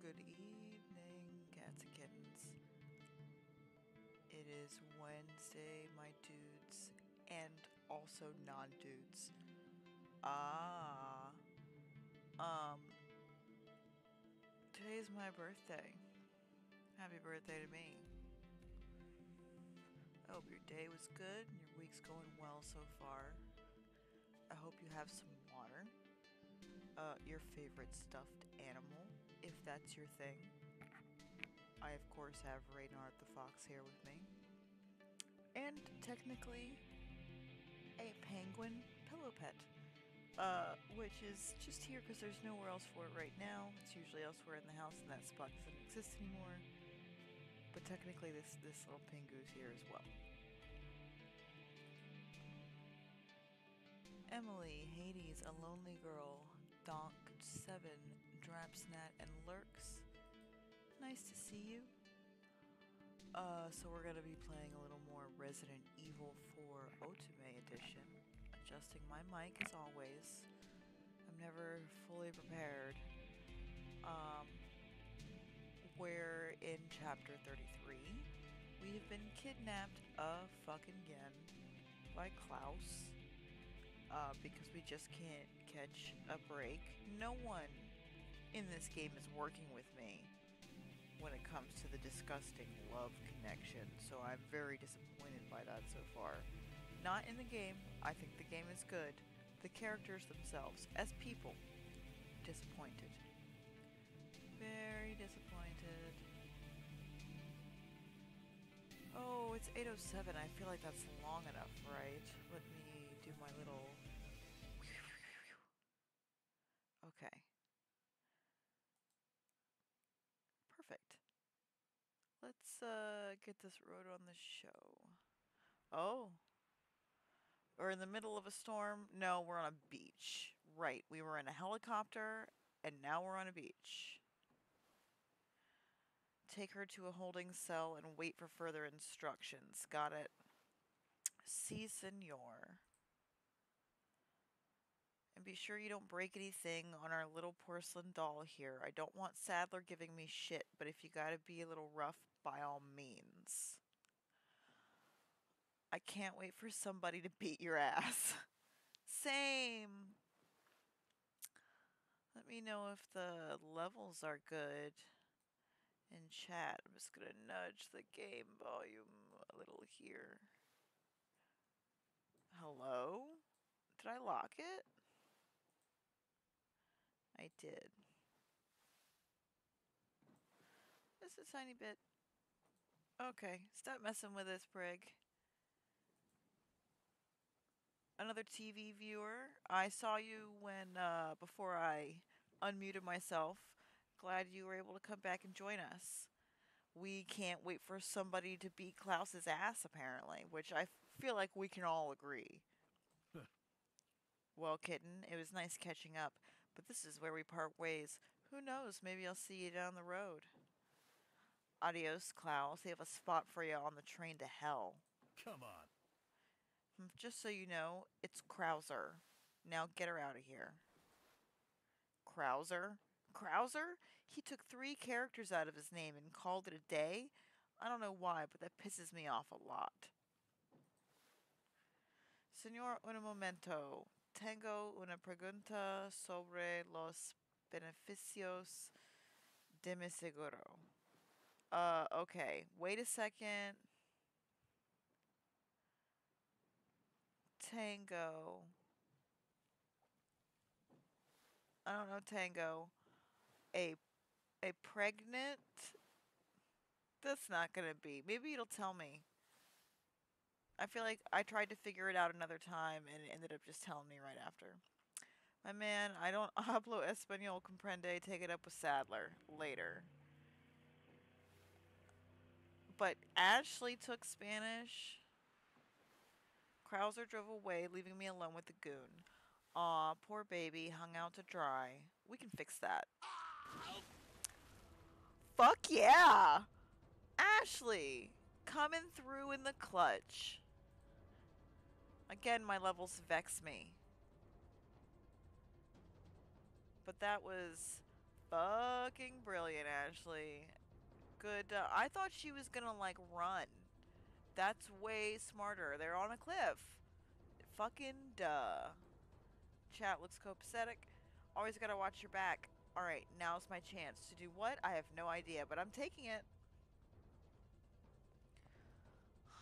Good evening, cats and kittens. It is Wednesday, my dudes, and also non-dudes. Today's my birthday. Happy birthday to me. I hope your day was good and your week's going well so far. I hope you have some water. Your favorite stuffed animal, if that's your thing. I, of course, have Reynard the Fox here with me. And, technically, a penguin pillow pet. Which is just here because there's nowhere else for it right now. It's usually elsewhere in the house, and that spot doesn't exist anymore. But technically, this little pingu's here as well. Emily, Hades, a lonely girl, Donk, 7, Drapsnat, and Lurks. Nice to see you. So we're gonna be playing a little more Resident Evil 4 Otome Edition. Adjusting my mic as always. I'm never fully prepared. We're in chapter 33. We have been kidnapped a fucking again by Klaus. Because we just can't catch a break. No one in this game is working with me when it comes to the disgusting love connection, so I'm very disappointed by that so far. Not in the game. I think the game is good. The characters themselves, as people, disappointed. Very disappointed. Oh, it's 8:07. I feel like that's long enough, right? Let me do my little... Okay. Perfect. Let's get this road on the show. Oh. We're in the middle of a storm. No, we're on a beach. Right. We were in a helicopter, and now we're on a beach. Take her to a holding cell and wait for further instructions. Got it. Si, senor. And be sure you don't break anything on our little porcelain doll here. I don't want Saddler giving me shit, but if you gotta be a little rough, by all means. I can't wait for somebody to beat your ass. Same. Let me know if the levels are good in chat. I'm just gonna nudge the game volume a little here. Hello? Did I lock it? I did. Just a tiny bit. Okay, stop messing with this prig. Another TV viewer. I saw you when before I unmuted myself. Glad you were able to come back and join us. We can't wait for somebody to beat Klaus's ass, apparently, which I feel like we can all agree. Well, kitten, it was nice catching up, but this is where we part ways. Who knows? Maybe I'll see you down the road. Adios, Klaus. They have a spot for you on the train to hell. Come on. Just so you know, it's Krauser. Now get her out of here. Krauser? Krauser? He took 3 characters out of his name and called it a day? I don't know why, but that pisses me off a lot. Señor, un momento. Tengo una pregunta sobre los beneficios de mi seguro. Okay. Wait a second. Tango. I don't know tango. A pregnant? That's not gonna be. Maybe it'll tell me. I feel like I tried to figure it out another time and it ended up just telling me right after. My man, I don't hablo español, comprende, take it up with Saddler later. But Ashley took Spanish. Krauser drove away, leaving me alone with the goon. Aw, poor baby, hung out to dry. We can fix that. Fuck yeah! Ashley! Coming through in the clutch. Again, my levels vex me. But that was fucking brilliant, Ashley. Good. I thought she was gonna like run. That's way smarter. They're on a cliff. Fucking duh. Chat looks copacetic. Always gotta watch your back. Alright, now's my chance to do what? I have no idea, but I'm taking it.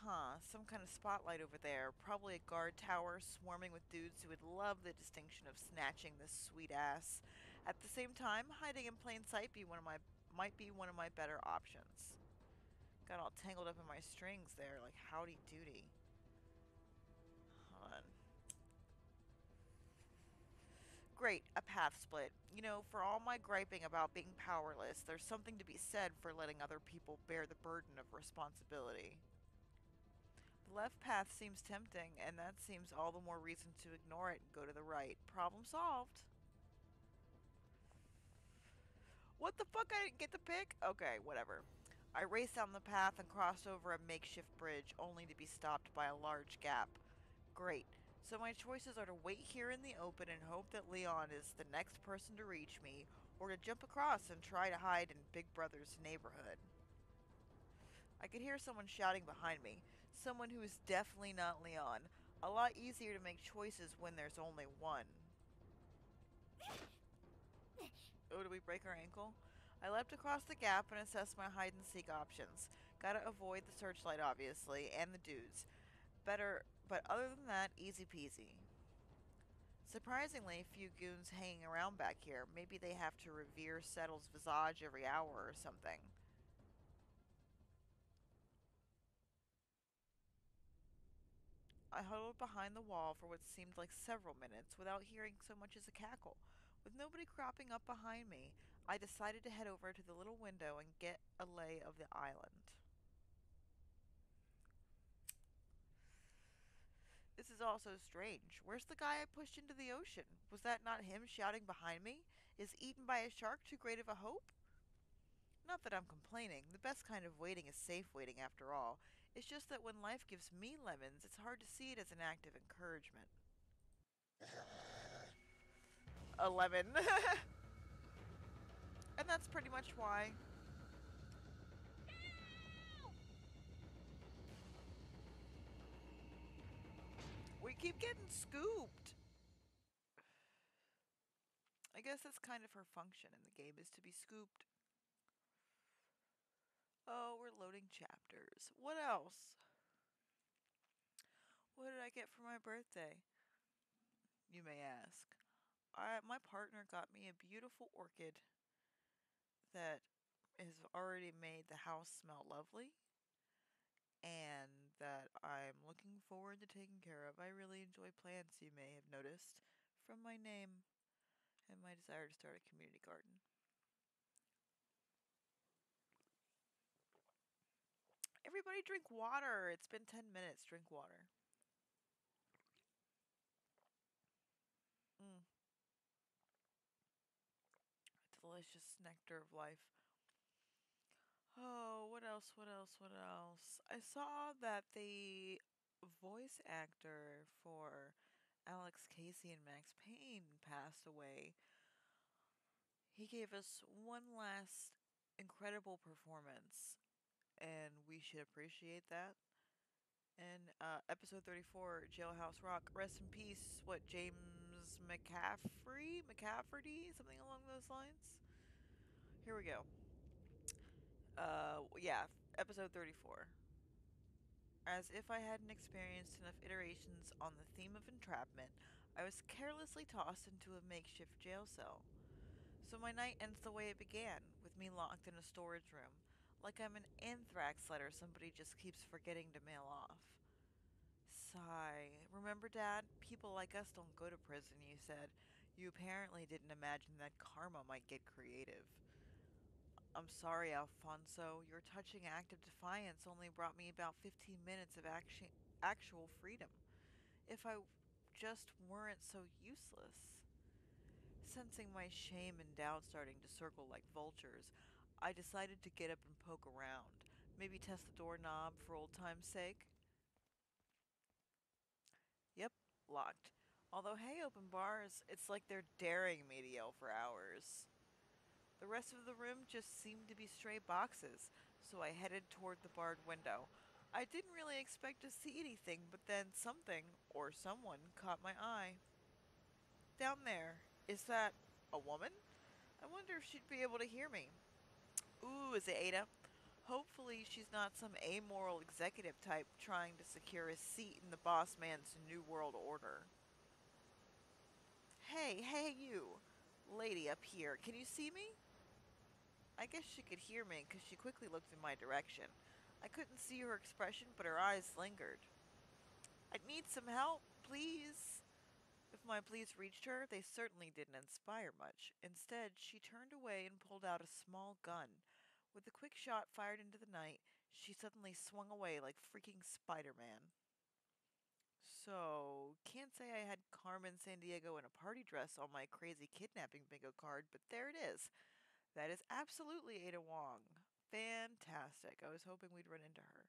Huh, some kind of spotlight over there. Probably a guard tower swarming with dudes who would love the distinction of snatching this sweet ass. At the same time, hiding in plain sight might be one of my better options. Got all tangled up in my strings there, like howdy doody. Hold on. Great, a path split. You know, for all my griping about being powerless, there's something to be said for letting other people bear the burden of responsibility. The left path seems tempting, and that seems all the more reason to ignore it and go to the right. Problem solved. What the fuck? I didn't get the pick? Okay, whatever. I raced down the path and crossed over a makeshift bridge, only to be stopped by a large gap. Great. So my choices are to wait here in the open and hope that Leon is the next person to reach me, or to jump across and try to hide in Big Brother's neighborhood. I could hear someone shouting behind me, someone who is definitely not Leon. A lot easier to make choices when there's only one. Oh, did we break our ankle? I leapt across the gap and assessed my hide-and-seek options. Gotta avoid the searchlight, obviously, and the dudes. Better, but other than that, easy peasy. Surprisingly, few goons hanging around back here. Maybe they have to revere Settle's visage every hour or something. I huddled behind the wall for what seemed like several minutes without hearing so much as a cackle. With nobody cropping up behind me, I decided to head over to the little window and get a lay of the island. This is all so strange. Where's the guy I pushed into the ocean? Was that not him shouting behind me? Is eaten by a shark too great of a hope? Not that I'm complaining. The best kind of waiting is safe waiting, after all. It's just that when life gives me lemons, it's hard to see it as an act of encouragement. A lemon. And that's pretty much why. We keep getting scooped. I guess that's kind of her function in the game, is to be scooped. Oh, we're loading chapters. What else? What did I get for my birthday? You may ask. My partner got me a beautiful orchid that has already made the house smell lovely, and that I'm looking forward to taking care of. I really enjoy plants, you may have noticed, from my name and my desire to start a community garden. Everybody drink water! It's been 10 minutes. Drink water. A delicious nectar of life. Oh, what else, what else, what else? I saw that the voice actor for Alex Casey and Max Payne passed away. He gave us one last incredible performance, and we should appreciate that. And episode 34, Jailhouse Rock, rest in peace, what, James McCaffrey? McCafferty? Something along those lines? Here we go. Yeah, episode 34. As if I hadn't experienced enough iterations on the theme of entrapment, I was carelessly tossed into a makeshift jail cell. So my night ends the way it began, with me locked in a storage room, like I'm an anthrax letter somebody just keeps forgetting to mail off. Sigh. Remember, Dad? People like us don't go to prison, you said. You apparently didn't imagine that karma might get creative. I'm sorry, Alfonso. Your touching act of defiance only brought me about 15 minutes of actual freedom. If I just weren't so useless. Sensing my shame and doubt starting to circle like vultures, I decided to get up and poke around. Maybe test the doorknob for old time's sake. Yep, locked. Although, hey, open bars, it's like they're daring me to yell for hours. The The rest of the room just seemed to be stray boxes, so I headed toward the barred window. I didn't really expect to see anything, but then something, or someone, caught my eye. Down there. Is that a woman? I wonder if she'd be able to hear me. Ooh, is it Ada? Hopefully she's not some amoral executive type trying to secure a seat in the boss man's New World Order. Hey you! Lady up here, can you see me? I guess she could hear me because she quickly looked in my direction. I couldn't see her expression, but her eyes lingered. I'd need some help, please! If my pleas reached her, they certainly didn't inspire much. Instead, she turned away and pulled out a small gun. With a quick shot fired into the night, she suddenly swung away like freaking Spider-Man. So, can't say I had Carmen Sandiego in a party dress on my crazy kidnapping bingo card, but there it is. That is absolutely Ada Wong. Fantastic. I was hoping we'd run into her.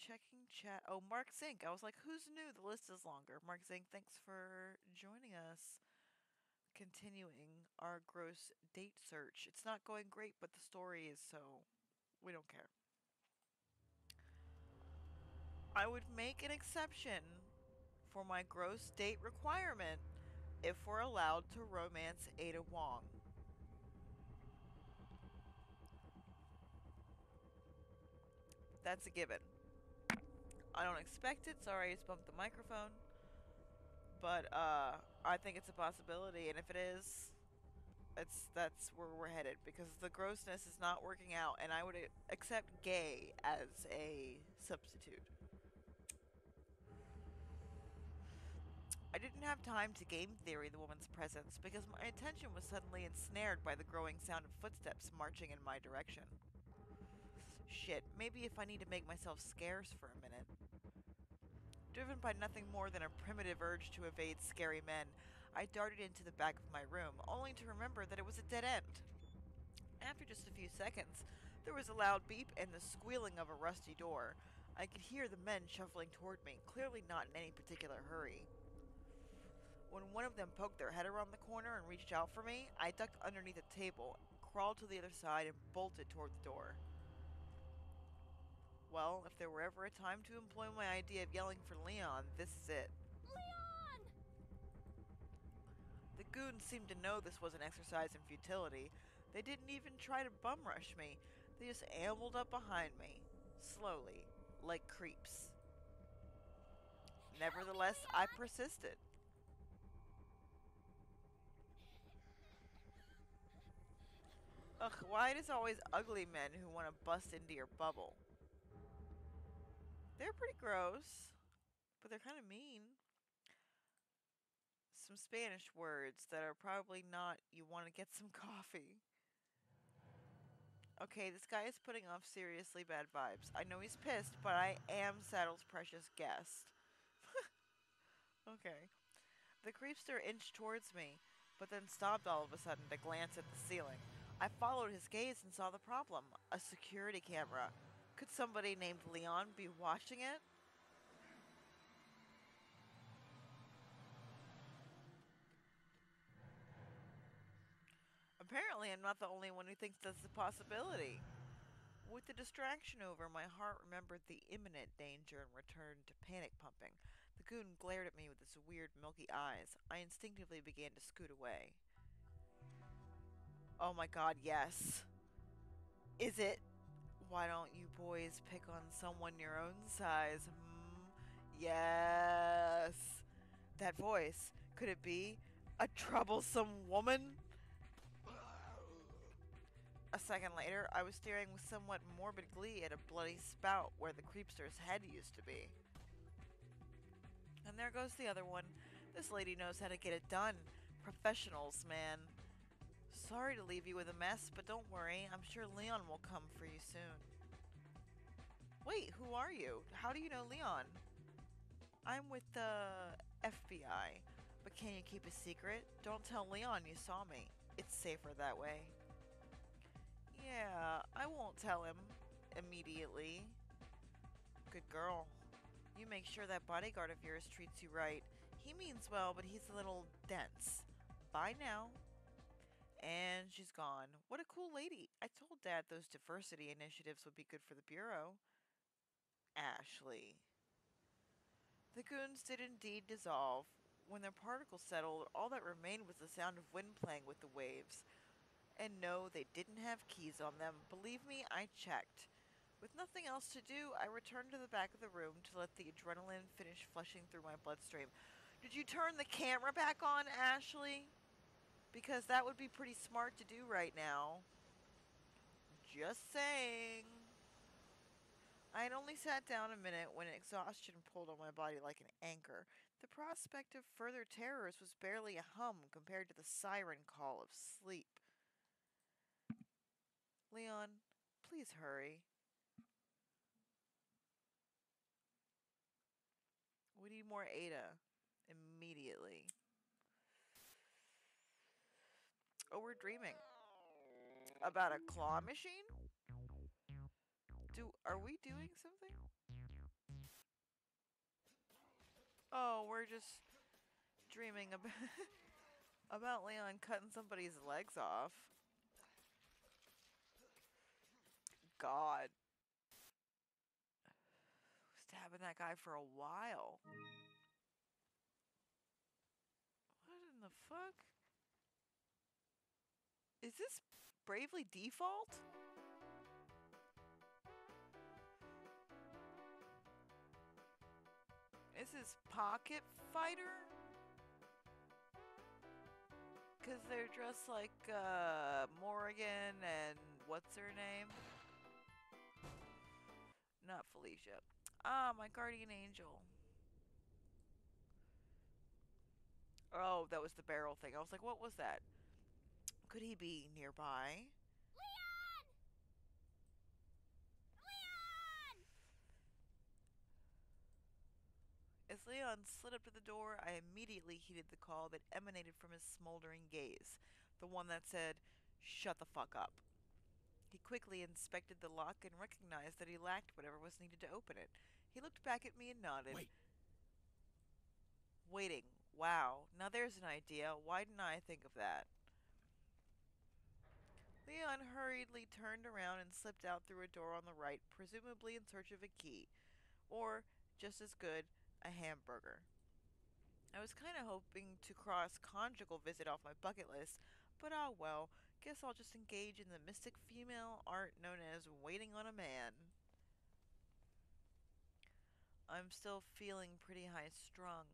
Checking chat. Oh, Mark Zink. I was like, who's new? The list is longer. Mark Zink, thanks for joining us. Continuing our gross date search. It's not going great, but the story is, so we don't care. I would make an exception for my gross date requirement if we're allowed to romance Ada Wong. That's a given. I don't expect it. Sorry, I just bumped the microphone. But I think it's a possibility, and if it is, that's where we're headed, because the grossness is not working out, and I would accept gay as a substitute. I didn't have time to game theory the woman's presence, because my attention was suddenly ensnared by the growing sound of footsteps marching in my direction. Shit, maybe if I need to make myself scarce for a minute. Driven by nothing more than a primitive urge to evade scary men, I darted into the back of my room, only to remember that it was a dead end. After just a few seconds, there was a loud beep and the squealing of a rusty door. I could hear the men shuffling toward me, clearly not in any particular hurry. When one of them poked their head around the corner and reached out for me, I ducked underneath a table, crawled to the other side, and bolted toward the door. Well, if there were ever a time to employ my idea of yelling for Leon, this is it. Leon! The goons seemed to know this was an exercise in futility. They didn't even try to bum rush me. They just ambled up behind me, slowly, like creeps. Nevertheless, I persisted. Ugh, why it is always ugly men who want to bust into your bubble? They're pretty gross, but they're kind of mean. Some Spanish words that are probably not, you want to get some coffee. Okay, this guy is putting off seriously bad vibes. I know he's pissed, but I am Saddle's precious guest. Okay. The creepster inched towards me, but then stopped all of a sudden to glance at the ceiling. I followed his gaze and saw the problem. A security camera. Could somebody named Leon be watching it? Apparently, I'm not the only one who thinks that's a possibility. With the distraction over, my heart remembered the imminent danger and returned to panic pumping. The goon glared at me with his weird, milky eyes. I instinctively began to scoot away. Oh my god, yes. Is it? Why don't you boys pick on someone your own size? Yes. That voice. Could it be a troublesome woman? A second later, I was staring with somewhat morbid glee at a bloody spout where the creepster's head used to be. And there goes the other one. This lady knows how to get it done. Professionals, man. Sorry to leave you with a mess, but don't worry. I'm sure Leon will come for you soon. Wait, who are you? How do you know Leon? I'm with the FBI. But can you keep a secret? Don't tell Leon you saw me. It's safer that way. Yeah, I won't tell him immediately. Good girl. You make sure that bodyguard of yours treats you right. He means well, but he's a little dense. Bye now. And she's gone. What a cool lady. I told Dad those diversity initiatives would be good for the Bureau. Ashley. The goons did indeed dissolve. When their particles settled, all that remained was the sound of wind playing with the waves. And no, they didn't have keys on them. Believe me, I checked. With nothing else to do, I returned to the back of the room to let the adrenaline finish flushing through my bloodstream. Did you turn the camera back on, Ashley? Because that would be pretty smart to do right now. Just saying. I had only sat down a minute when exhaustion pulled on my body like an anchor. The prospect of further terrors was barely a hum compared to the siren call of sleep. Leon, please hurry. We need more Ada. Immediately. Oh, we're dreaming. About a claw machine? Are we doing something? Oh, we're just dreaming about Leon cutting somebody's legs off. God. Stabbing that guy for a while. What in the fuck? Is this Bravely Default? Is this Pocket Fighter? Because they're dressed like Morrigan and what's her name? Not Felicia. Ah, my guardian angel. Oh, that was the barrel thing. I was like, what was that? Could he be nearby? Leon! Leon! As Leon slid up to the door, I immediately heeded the call that emanated from his smoldering gaze, the one that said, "Shut the fuck up." He quickly inspected the lock and recognized that he lacked whatever was needed to open it. He looked back at me and nodded. Wait. Waiting. Wow. Now there's an idea. Why didn't I think of that? Leon hurriedly turned around and slipped out through a door on the right, presumably in search of a key. Or, just as good, a hamburger. I was kind of hoping to cross conjugal visit off my bucket list, but ah well, guess I'll just engage in the mystic female art known as waiting on a man. I'm still feeling pretty high-strung.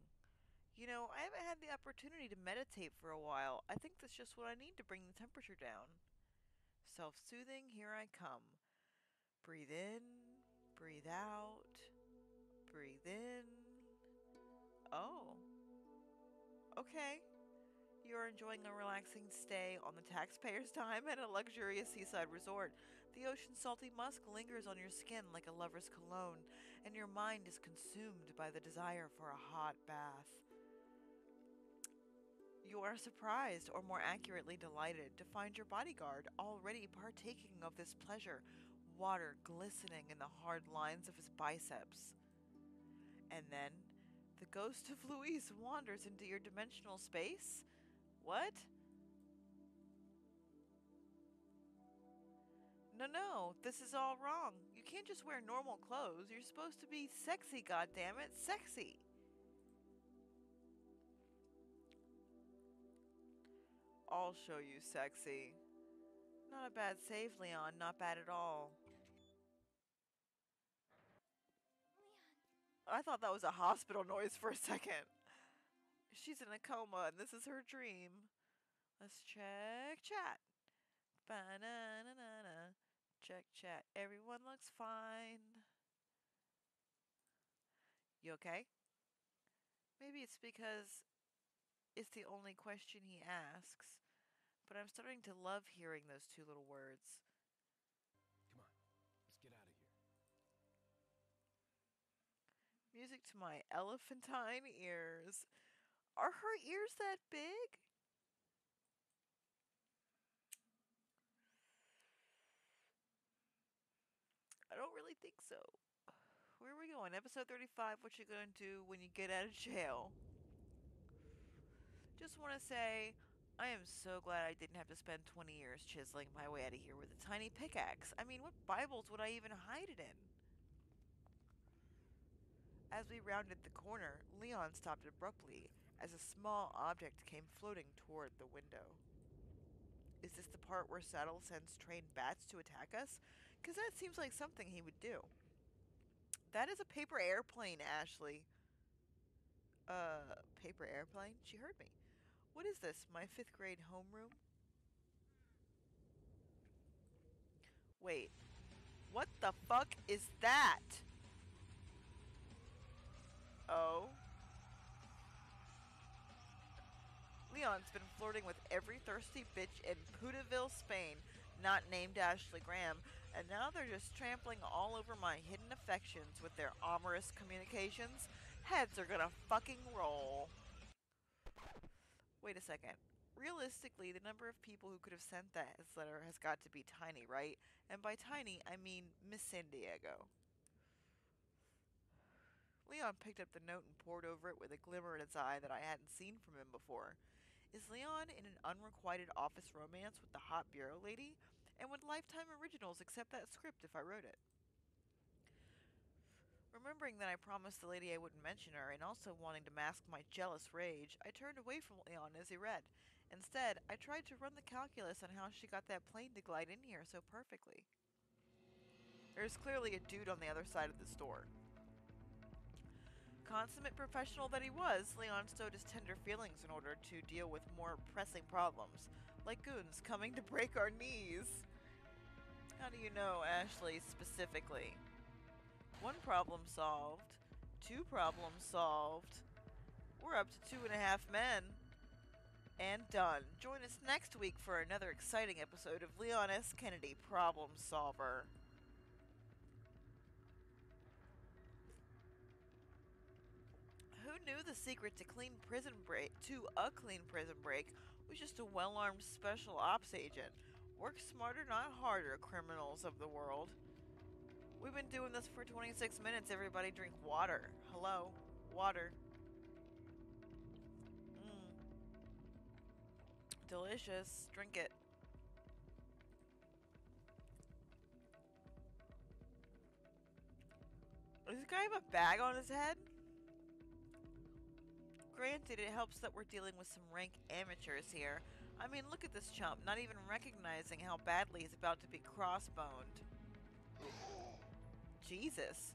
You know, I haven't had the opportunity to meditate for a while. I think that's just what I need to bring the temperature down. Self-soothing, here I come. Breathe in, breathe out, breathe in. Oh. Okay. You're enjoying a relaxing stay on the taxpayer's time at a luxurious seaside resort. The ocean's salty musk lingers on your skin like a lover's cologne, and your mind is consumed by the desire for a hot bath. You are surprised, or more accurately delighted, to find your bodyguard already partaking of this pleasure, water glistening in the hard lines of his biceps. And then, the ghost of Louise wanders into your dimensional space? What? No, this is all wrong. You can't just wear normal clothes. You're supposed to be sexy, goddammit, sexy. I'll show you sexy. Not a bad save, Leon. Not bad at all. Leon. I thought that was a hospital noise for a second. She's in a coma and this is her dream. Let's check chat. Ba-na-na-na-na. Check chat. Everyone looks fine. You okay? Maybe it's because it's the only question he asks, but I'm starting to love hearing those two little words. Come on, let's get out of here. Music to my elephantine ears. Are her ears that big? I don't really think so. Where are we going? Episode 35, what you gonna do when you get out of jail? Just want to say, I am so glad I didn't have to spend 20 years chiseling my way out of here with a tiny pickaxe. I mean, what Bibles would I even hide it in? As we rounded the corner, Leon stopped abruptly as a small object came floating toward the window. Is this the part where Saddle sends trained bats to attack us? Because that seems like something he would do. That is a paper airplane, Ashley. Paper airplane? She heard me. What is this, my 5th grade homeroom? Wait. What the fuck is that? Oh. Leon's been flirting with every thirsty bitch in Putaville, Spain, not named Ashley Graham, and now they're just trampling all over my hidden affections with their amorous communications. Heads are gonna fucking roll. Wait a second. Realistically, the number of people who could have sent that letter has got to be tiny, right? And by tiny, I mean Miss Sandiego. Leon picked up the note and pored over it with a glimmer in his eye that I hadn't seen from him before. Is Leon in an unrequited office romance with the hot bureau lady? And would Lifetime Originals accept that script if I wrote it? Remembering that I promised the lady I wouldn't mention her, and also wanting to mask my jealous rage, I turned away from Leon as he read. Instead, I tried to run the calculus on how she got that plane to glide in here so perfectly. There's clearly a dude on the other side of the store. Consummate professional that he was, Leon stowed his tender feelings in order to deal with more pressing problems, like goons coming to break our knees. How do you know, Ashley, specifically? 1 problem solved, 2 problems solved, we're up to 2.5 men, and done. Join us next week for another exciting episode of Leon S. Kennedy, Problem Solver. Who knew the secret to a clean prison break was just a well-armed special ops agent? Work smarter, not harder, criminals of the world. We've been doing this for 26 minutes, everybody. Drink water. Hello? Water. Delicious. Drink it. Does this guy have a bag on his head? Granted, it helps that we're dealing with some rank amateurs here. I mean, look at this chump, not even recognizing how badly he's about to be crossboned. Jesus.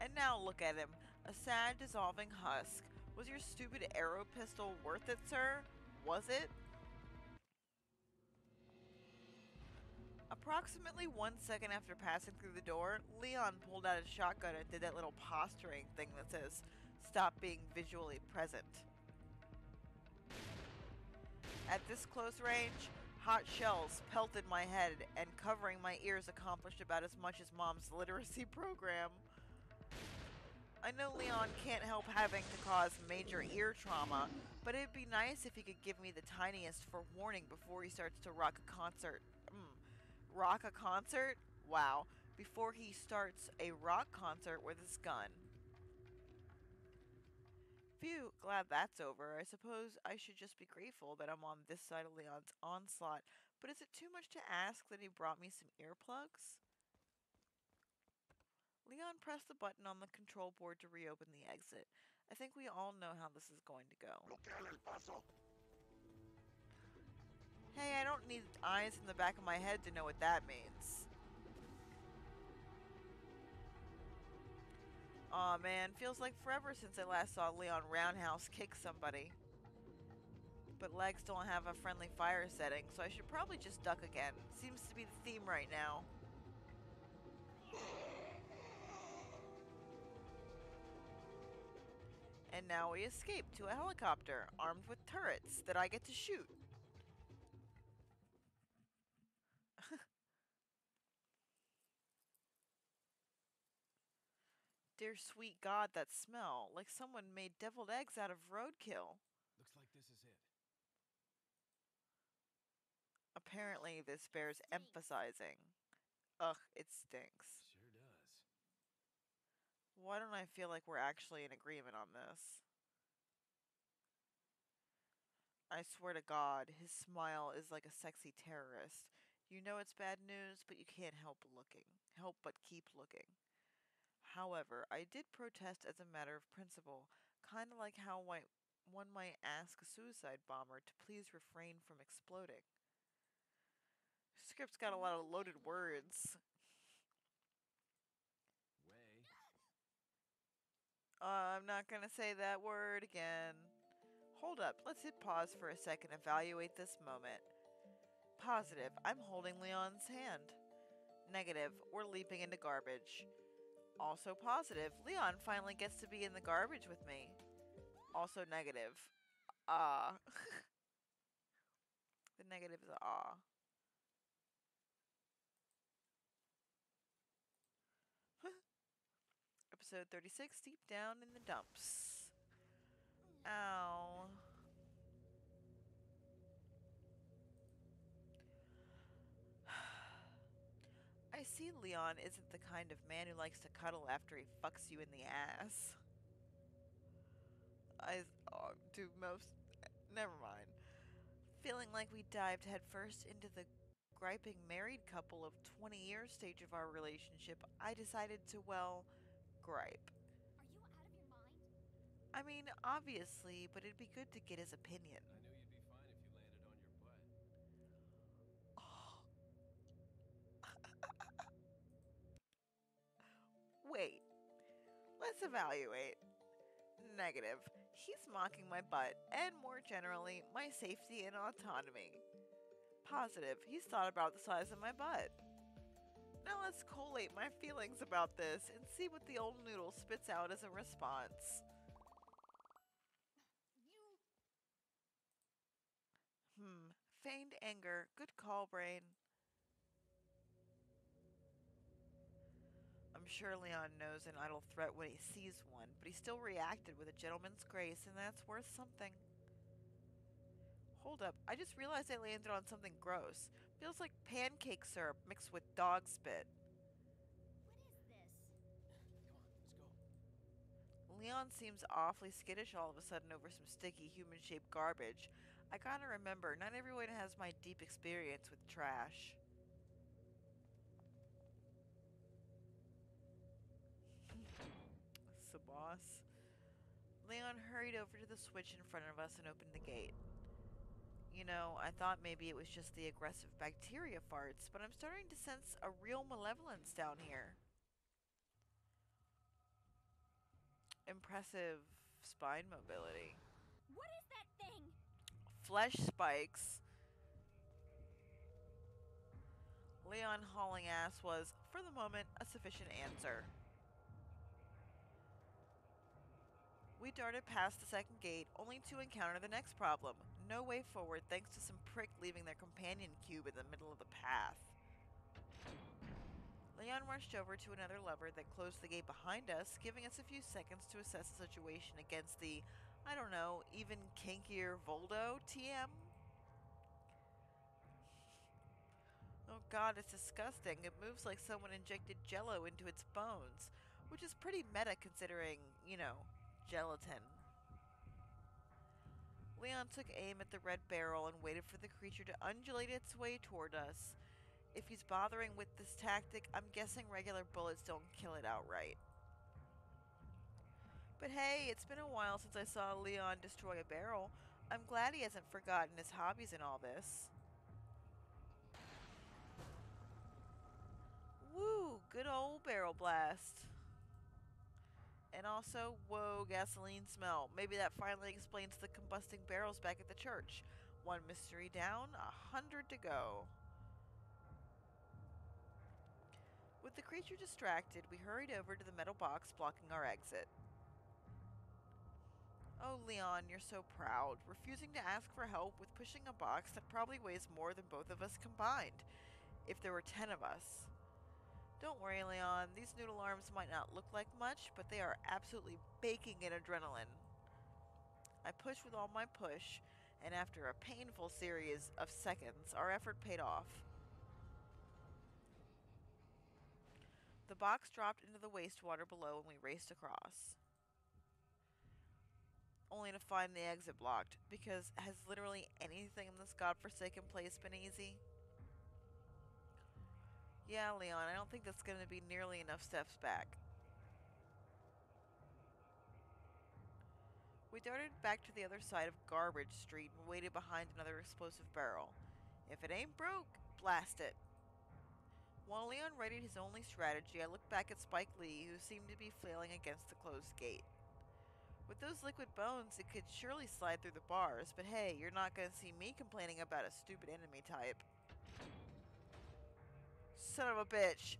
And now look at him, a sad, dissolving husk. Was your stupid arrow pistol worth it, sir? Was it? Approximately 1 second after passing through the door, Leon pulled out his shotgun and did that little posturing thing that says, "Stop being visually present." At this close range, hot shells pelted my head, and covering my ears accomplished about as much as Mom's literacy program. I know Leon can't help having to cause major ear trauma, but it'd be nice if he could give me the tiniest forewarning before he starts to rock a concert. Rock a concert? Wow. Before he starts a rock concert with his gun. Phew, glad that's over. I suppose I should just be grateful that I'm on this side of Leon's onslaught, but is it too much to ask that he brought me some earplugs? Leon pressed the button on the control board to reopen the exit. I think we all know how this is going to go. Hey, I don't need eyes in the back of my head to know what that means. Aw, man, feels like forever since I last saw Leon roundhouse kick somebody. But legs don't have a friendly fire setting, so I should probably just duck again. Seems to be the theme right now. And now we escape to a helicopter armed with turrets that I get to shoot. Dear sweet God, that smell. Like someone made deviled eggs out of roadkill. Looks like this is it. Apparently, this bears emphasizing. Ugh, it stinks. Sure does. Why don't I feel like we're actually in agreement on this? I swear to God, his smile is like a sexy terrorist. You know it's bad news, but you can't help but keep looking. However, I did protest as a matter of principle, kind of like how one might ask a suicide bomber to please refrain from exploding. Script's got a lot of loaded words. Way. I'm not gonna say that word again. Hold up, let's hit pause for a second and evaluate this moment. Positive, I'm holding Leon's hand. Negative, we're leaping into garbage. Also positive, Leon finally gets to be in the garbage with me. Also negative. Ah. The negative is ah. Episode 36, Deep Down in the Dumps. Ow. I see Leon isn't the kind of man who likes to cuddle after he fucks you in the ass. Never mind. Feeling like we dived headfirst into the griping married couple of 20-year stage of our relationship, I decided to, well, gripe. Are you out of your mind? I mean, obviously, but it'd be good to get his opinion. I knew you'd be fine if you landed on your butt. Oh. Wait. Let's evaluate. Negative. He's mocking my butt, and more generally, my safety and autonomy. Positive. He's thought about the size of my butt. Now let's collate my feelings about this and see what the old noodle spits out as a response. Feigned anger. Good call, brain. I'm sure Leon knows an idle threat when he sees one, but he still reacted with a gentleman's grace, and that's worth something. Hold up, I just realized I landed on something gross. Feels like pancake syrup mixed with dog spit. What is this? Come on, let's go. Leon seems awfully skittish all of a sudden over some sticky, human-shaped garbage. I gotta remember, not everyone has my deep experience with trash. The boss. Leon hurried over to the switch in front of us and opened the gate. You know, I thought maybe it was just the aggressive bacteria farts, but I'm starting to sense a real malevolence down here. Impressive spine mobility. What is that thing? Flesh spikes. Leon hauling ass was, for the moment, a sufficient answer. We darted past the second gate, only to encounter the next problem. No way forward, thanks to some prick leaving their companion cube in the middle of the path. Leon rushed over to another lever that closed the gate behind us, giving us a few seconds to assess the situation against the, I don't know, even kinkier Voldo TM? Oh god, it's disgusting. It moves like someone injected jello into its bones, which is pretty meta considering, you know, gelatin. Leon took aim at the red barrel and waited for the creature to undulate its way toward us. If he's bothering with this tactic, I'm guessing regular bullets don't kill it outright. But hey, it's been a while since I saw Leon destroy a barrel. I'm glad he hasn't forgotten his hobbies in all this. Woo, good old barrel blast. And also, whoa, gasoline smell. Maybe that finally explains the combusting barrels back at the church. One mystery down, 100 to go. With the creature distracted, we hurried over to the metal box blocking our exit. Oh, Leon, you're so proud, refusing to ask for help with pushing a box that probably weighs more than both of us combined, if there were 10 of us. Don't worry, Leon. These noodle arms might not look like much, but they are absolutely baking in adrenaline. I pushed with all my push, and after a painful series of seconds, our effort paid off. The box dropped into the wastewater below, and we raced across. only to find the exit blocked, because has literally anything in this godforsaken place been easy? Yeah, Leon, I don't think that's going to be nearly enough steps back. We darted back to the other side of Garbage Street and waited behind another explosive barrel. If it ain't broke, blast it. While Leon readied his only strategy, I looked back at Spike Lee, who seemed to be flailing against the closed gate. With those liquid bones, it could surely slide through the bars, but hey, you're not going to see me complaining about a stupid enemy type. Son of a bitch!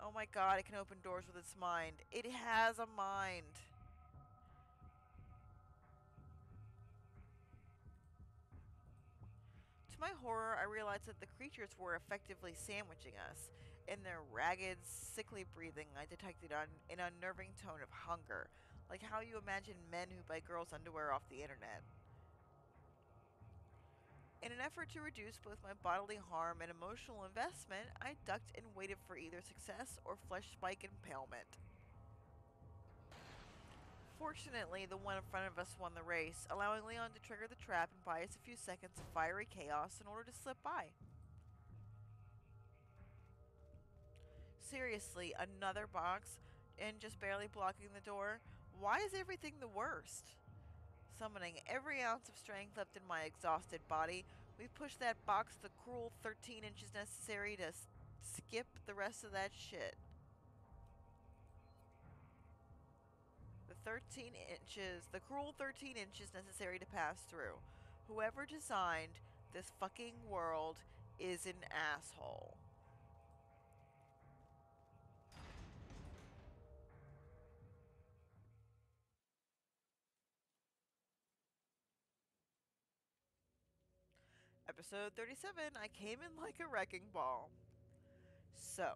Oh my god, it can open doors with its mind. It has a mind! To my horror, I realized that the creatures were effectively sandwiching us. In their ragged, sickly breathing, I detected an unnerving tone of hunger, like how you imagine men who buy girls' underwear off the internet. In an effort to reduce both my bodily harm and emotional investment, I ducked and waited for either success or flesh spike impalement. Fortunately, the one in front of us won the race, allowing Leon to trigger the trap and buy us a few seconds of fiery chaos in order to slip by. Seriously, another box, and just barely blocking the door? Why is everything the worst? Summoning every ounce of strength left in my exhausted body, we pushed that box the cruel 13 inches necessary to skip the rest of that shit. The cruel 13 inches necessary to pass through. Whoever designed this fucking world is an asshole. Episode 37, I came in like a wrecking ball. So,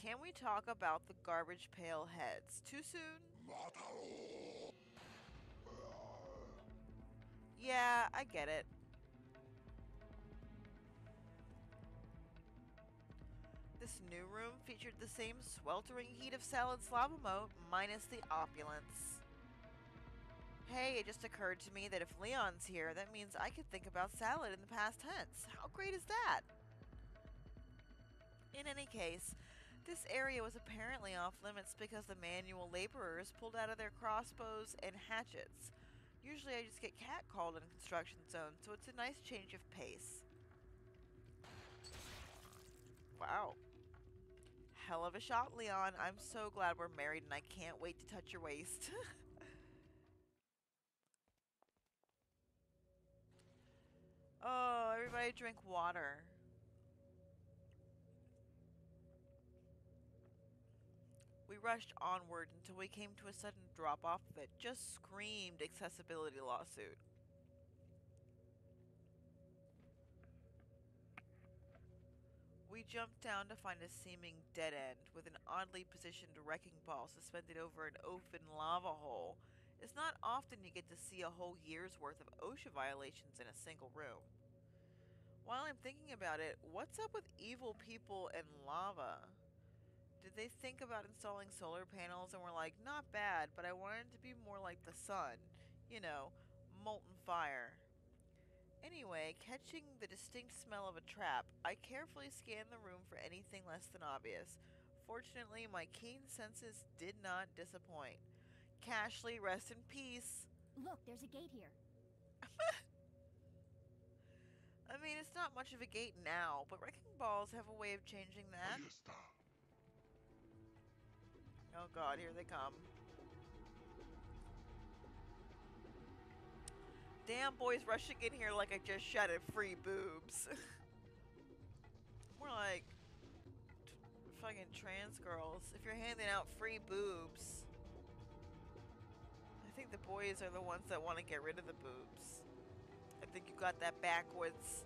can we talk about the garbage pail heads? Too soon? Yeah, I get it. This new room featured the same sweltering heat of Salad's lava moat, minus the opulence. Hey, it just occurred to me that if Leon's here, that means I could think about Salad in the past tense. How great is that? In any case, this area was apparently off limits because the manual laborers pulled out of their crossbows and hatchets. Usually I just get catcalled in construction zones, so it's a nice change of pace. Wow. Hell of a shot, Leon. I'm so glad we're married and I can't wait to touch your waist. Oh, everybody drink water. We rushed onward until we came to a sudden drop-off that just screamed accessibility lawsuit. We jumped down to find a seeming dead end with an oddly positioned wrecking ball suspended over an open lava hole. It's not often you get to see a whole year's worth of OSHA violations in a single room. While I'm thinking about it, what's up with evil people and lava? Did they think about installing solar panels and were like, not bad, but I wanted it to be more like the sun. You know, molten fire. Anyway, catching the distinct smell of a trap, I carefully scanned the room for anything less than obvious. Fortunately, my keen senses did not disappoint. Ashley, rest in peace. Look, there's a gate here. I mean, it's not much of a gate now, but wrecking balls have a way of changing that. Oh god, here they come. Damn boys rushing in here like I just shouted free boobs. More like fucking trans girls. If you're handing out free boobs, I think the boys are the ones that want to get rid of the boobs. I think you got that backwards.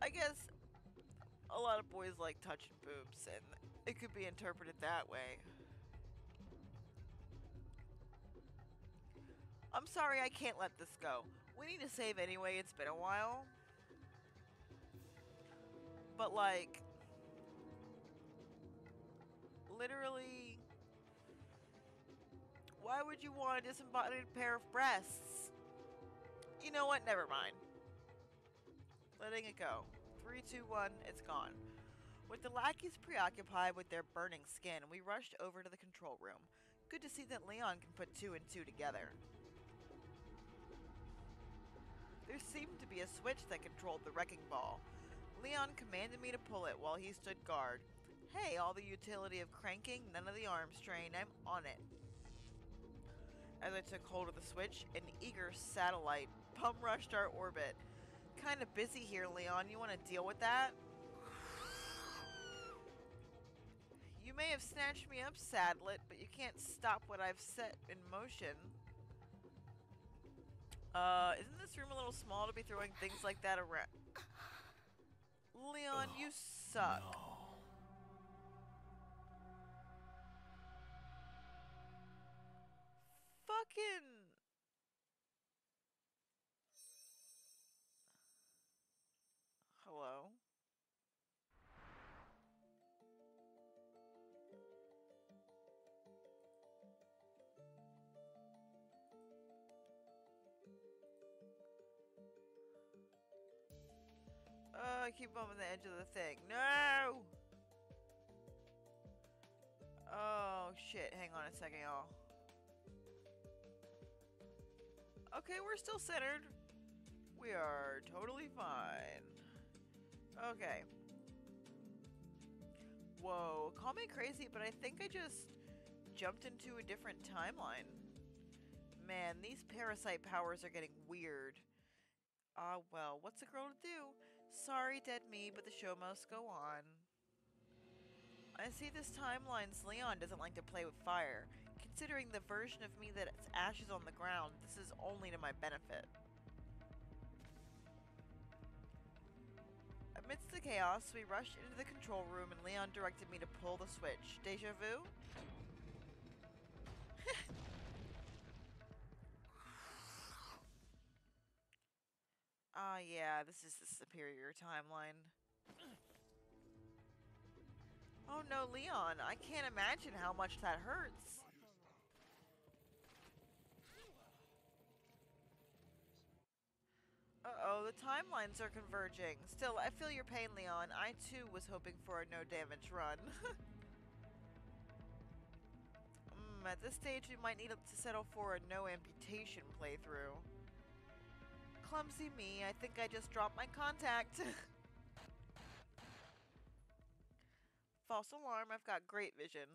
I guess a lot of boys like touching boobs, and it could be interpreted that way. I'm sorry, I can't let this go. We need to save anyway, it's been a while. But like, literally, Why would you want a disembodied pair of breasts? You know what? Never mind. Letting it go. 3, 2, 1, it's gone. With the lackeys preoccupied with their burning skin, we rushed over to the control room. Good to see that Leon can put 2 and 2 together. There seemed to be a switch that controlled the wrecking ball. Leon commanded me to pull it while he stood guard. Hey, all the utility of cranking, none of the arm strain, I'm on it. As I took hold of the switch, an eager satellite pump rushed our orbit. Kinda busy here, Leon, you wanna deal with that? You may have snatched me up, Saddlet, but you can't stop what I've set in motion. Isn't this room a little small to be throwing things like that around? Leon, you suck. No. Fucking... Hello? I keep bumping the edge of the thing. No! Oh, shit. Hang on a second, y'all. Okay, we're still centered. We are totally fine. Okay. Whoa. Call me crazy, but I think I just jumped into a different timeline. Man, these parasite powers are getting weird. Ah, well, what's a girl to do? Sorry, dead me, but the show must go on. I see this timeline's Leon doesn't like to play with fire. Considering the version of me that's ashes on the ground, this is only to my benefit. Amidst the chaos, we rushed into the control room and Leon directed me to pull the switch. Deja vu? Ah, yeah, this is the superior timeline. Oh no, Leon, I can't imagine how much that hurts. Uh-oh, the timelines are converging. Still, I feel your pain, Leon. I too was hoping for a no-damage run. At this stage, we might need to settle for a no-amputation playthrough. Clumsy me, I think I just dropped my contact. False alarm, I've got great vision.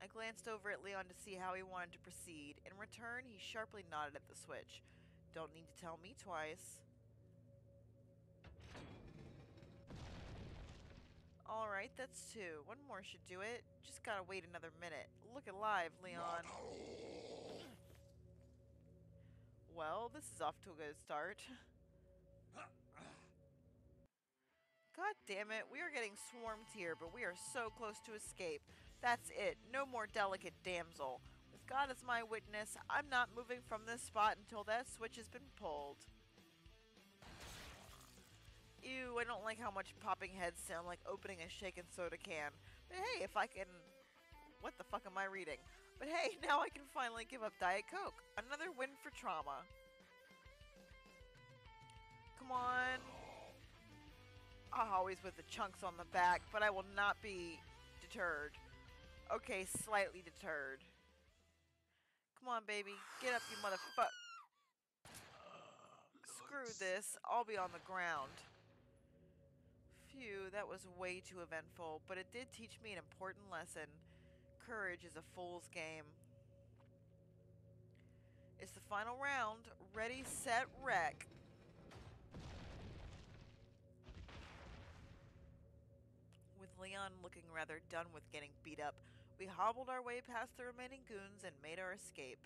I glanced over at Leon to see how he wanted to proceed. In return, he sharply nodded at the switch. Don't need to tell me twice. Alright, that's 2. One more should do it. Just gotta wait another minute. Look alive, Leon. Well, this is off to a good start. God damn it, we are getting swarmed here, but we are so close to escape. That's it, no more delicate damsel. With God as my witness, I'm not moving from this spot until that switch has been pulled. Ew, I don't like how much popping heads sound like opening a shaken soda can. But hey, if I can... What the fuck am I reading? But hey, now I can finally give up Diet Coke. Another win for trauma. Come on. Always with the chunks on the back, but I will not be deterred. Okay, slightly deterred. Come on, baby. Get up, you motherfucker. Screw this. I'll be on the ground. Phew, that was way too eventful, but it did teach me an important lesson. Courage is a fool's game. It's the final round. Ready, set, wreck. With Leon looking rather done with getting beat up, we hobbled our way past the remaining goons and made our escape.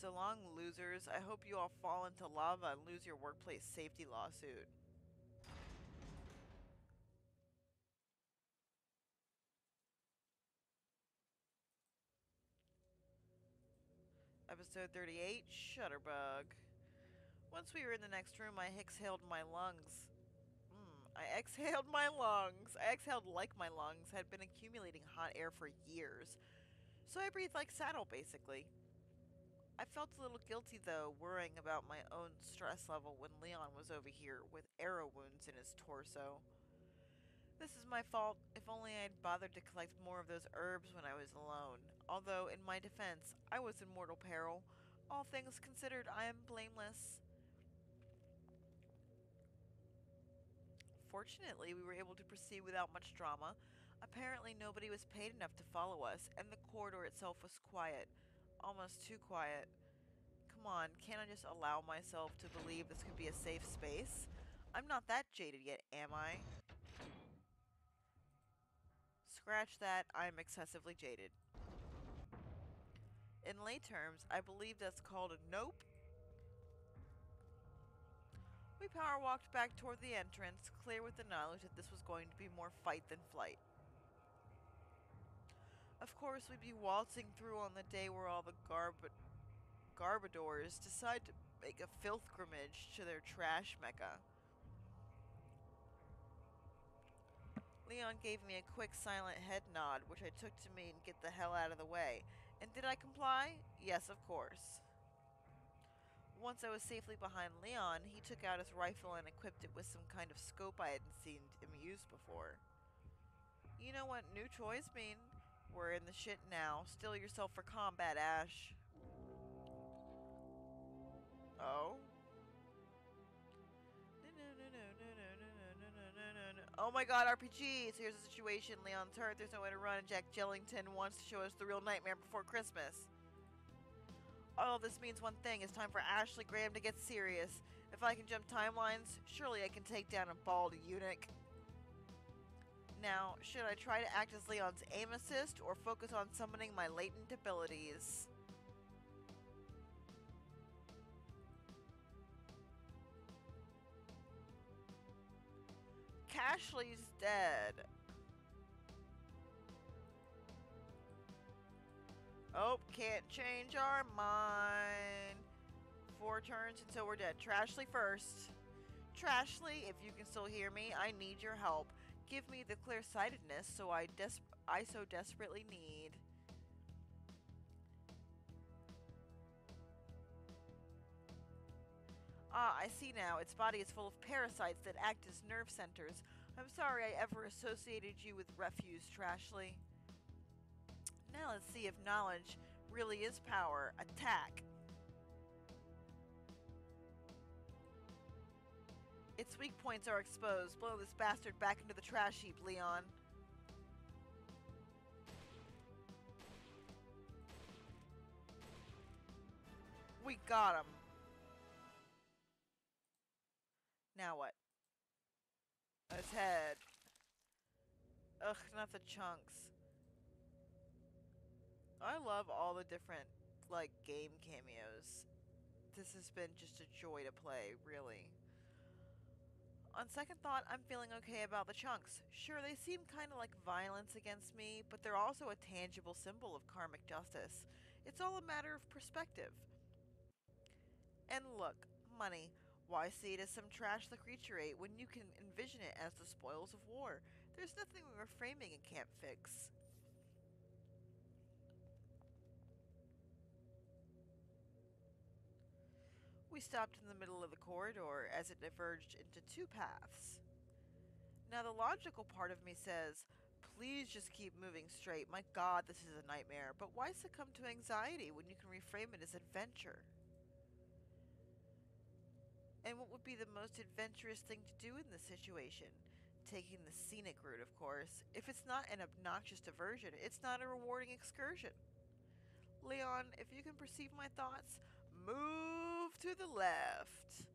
So long, losers. I hope you all fall into lava and lose your workplace safety lawsuit. Episode 38, Shutterbug. Once we were in the next room, I exhaled my lungs. I exhaled my lungs. I exhaled like my lungs had been accumulating hot air for years. So I breathed like saddle, basically. I felt a little guilty, though, worrying about my own stress level when Leon was over here with arrow wounds in his torso. This is my fault. If only I had bothered to collect more of those herbs when I was alone. Although, in my defense, I was in mortal peril. All things considered, I am blameless. Fortunately, we were able to proceed without much drama. Apparently, nobody was paid enough to follow us, and the corridor itself was quiet. Almost too quiet. Come on, can't I just allow myself to believe this could be a safe space? I'm not that jaded yet, am I? Scratch that, I'm excessively jaded. In lay terms, I believe that's called a nope. We power walked back toward the entrance, clear with the knowledge that this was going to be more fight than flight. Of course, we'd be waltzing through on the day where all the garbadors decide to make a filth grimmage to their trash mecca. Leon gave me a quick silent head nod, which I took to mean get the hell out of the way. And did I comply? Yes, of course. Once I was safely behind Leon, he took out his rifle and equipped it with some kind of scope I hadn't seen him use before. You know what new toys mean? We're in the shit now. Still yourself for combat, Ash. Oh? No. Oh my god, RPGs! Here's the situation. Leon's hurt, there's no way to run, and Jack Jellington wants to show us the real Nightmare Before Christmas. All this means one thing, it's time for Ashley Graham to get serious. If I can jump timelines, surely I can take down a bald eunuch. Now, should I try to act as Leon's aim assist, or focus on summoning my latent abilities? Ashley's dead. Oh, can't change our mind. 4 turns until we're dead. Trashly first. Trashly, if you can still hear me, I need your help. Give me the clear-sightedness I so desperately need. Ah, I see now. Its body is full of parasites that act as nerve centers. I'm sorry I ever associated you with refuse, Trashly. Now let's see if knowledge really is power. Attack! Its weak points are exposed. Blow this bastard back into the trash heap, Leon. We got him. Now what? His head. Ugh, not the chunks. I love all the different, like, game cameos. This has been just a joy to play, really. On second thought, I'm feeling okay about the chunks. Sure, they seem kind of like violence against me, but they're also a tangible symbol of karmic justice. It's all a matter of perspective. And look, money. Why see it as some trash the creature ate when you can envision it as the spoils of war? There's nothing reframing it can't fix. We stopped in the middle of the corridor as it diverged into 2 paths. Now the logical part of me says, please just keep moving straight. My god, this is a nightmare. But why succumb to anxiety when you can reframe it as adventure? And what would be the most adventurous thing to do in this situation? Taking the scenic route, of course. If it's not an obnoxious diversion, it's not a rewarding excursion. Leon, if you can perceive my thoughts, move to the left.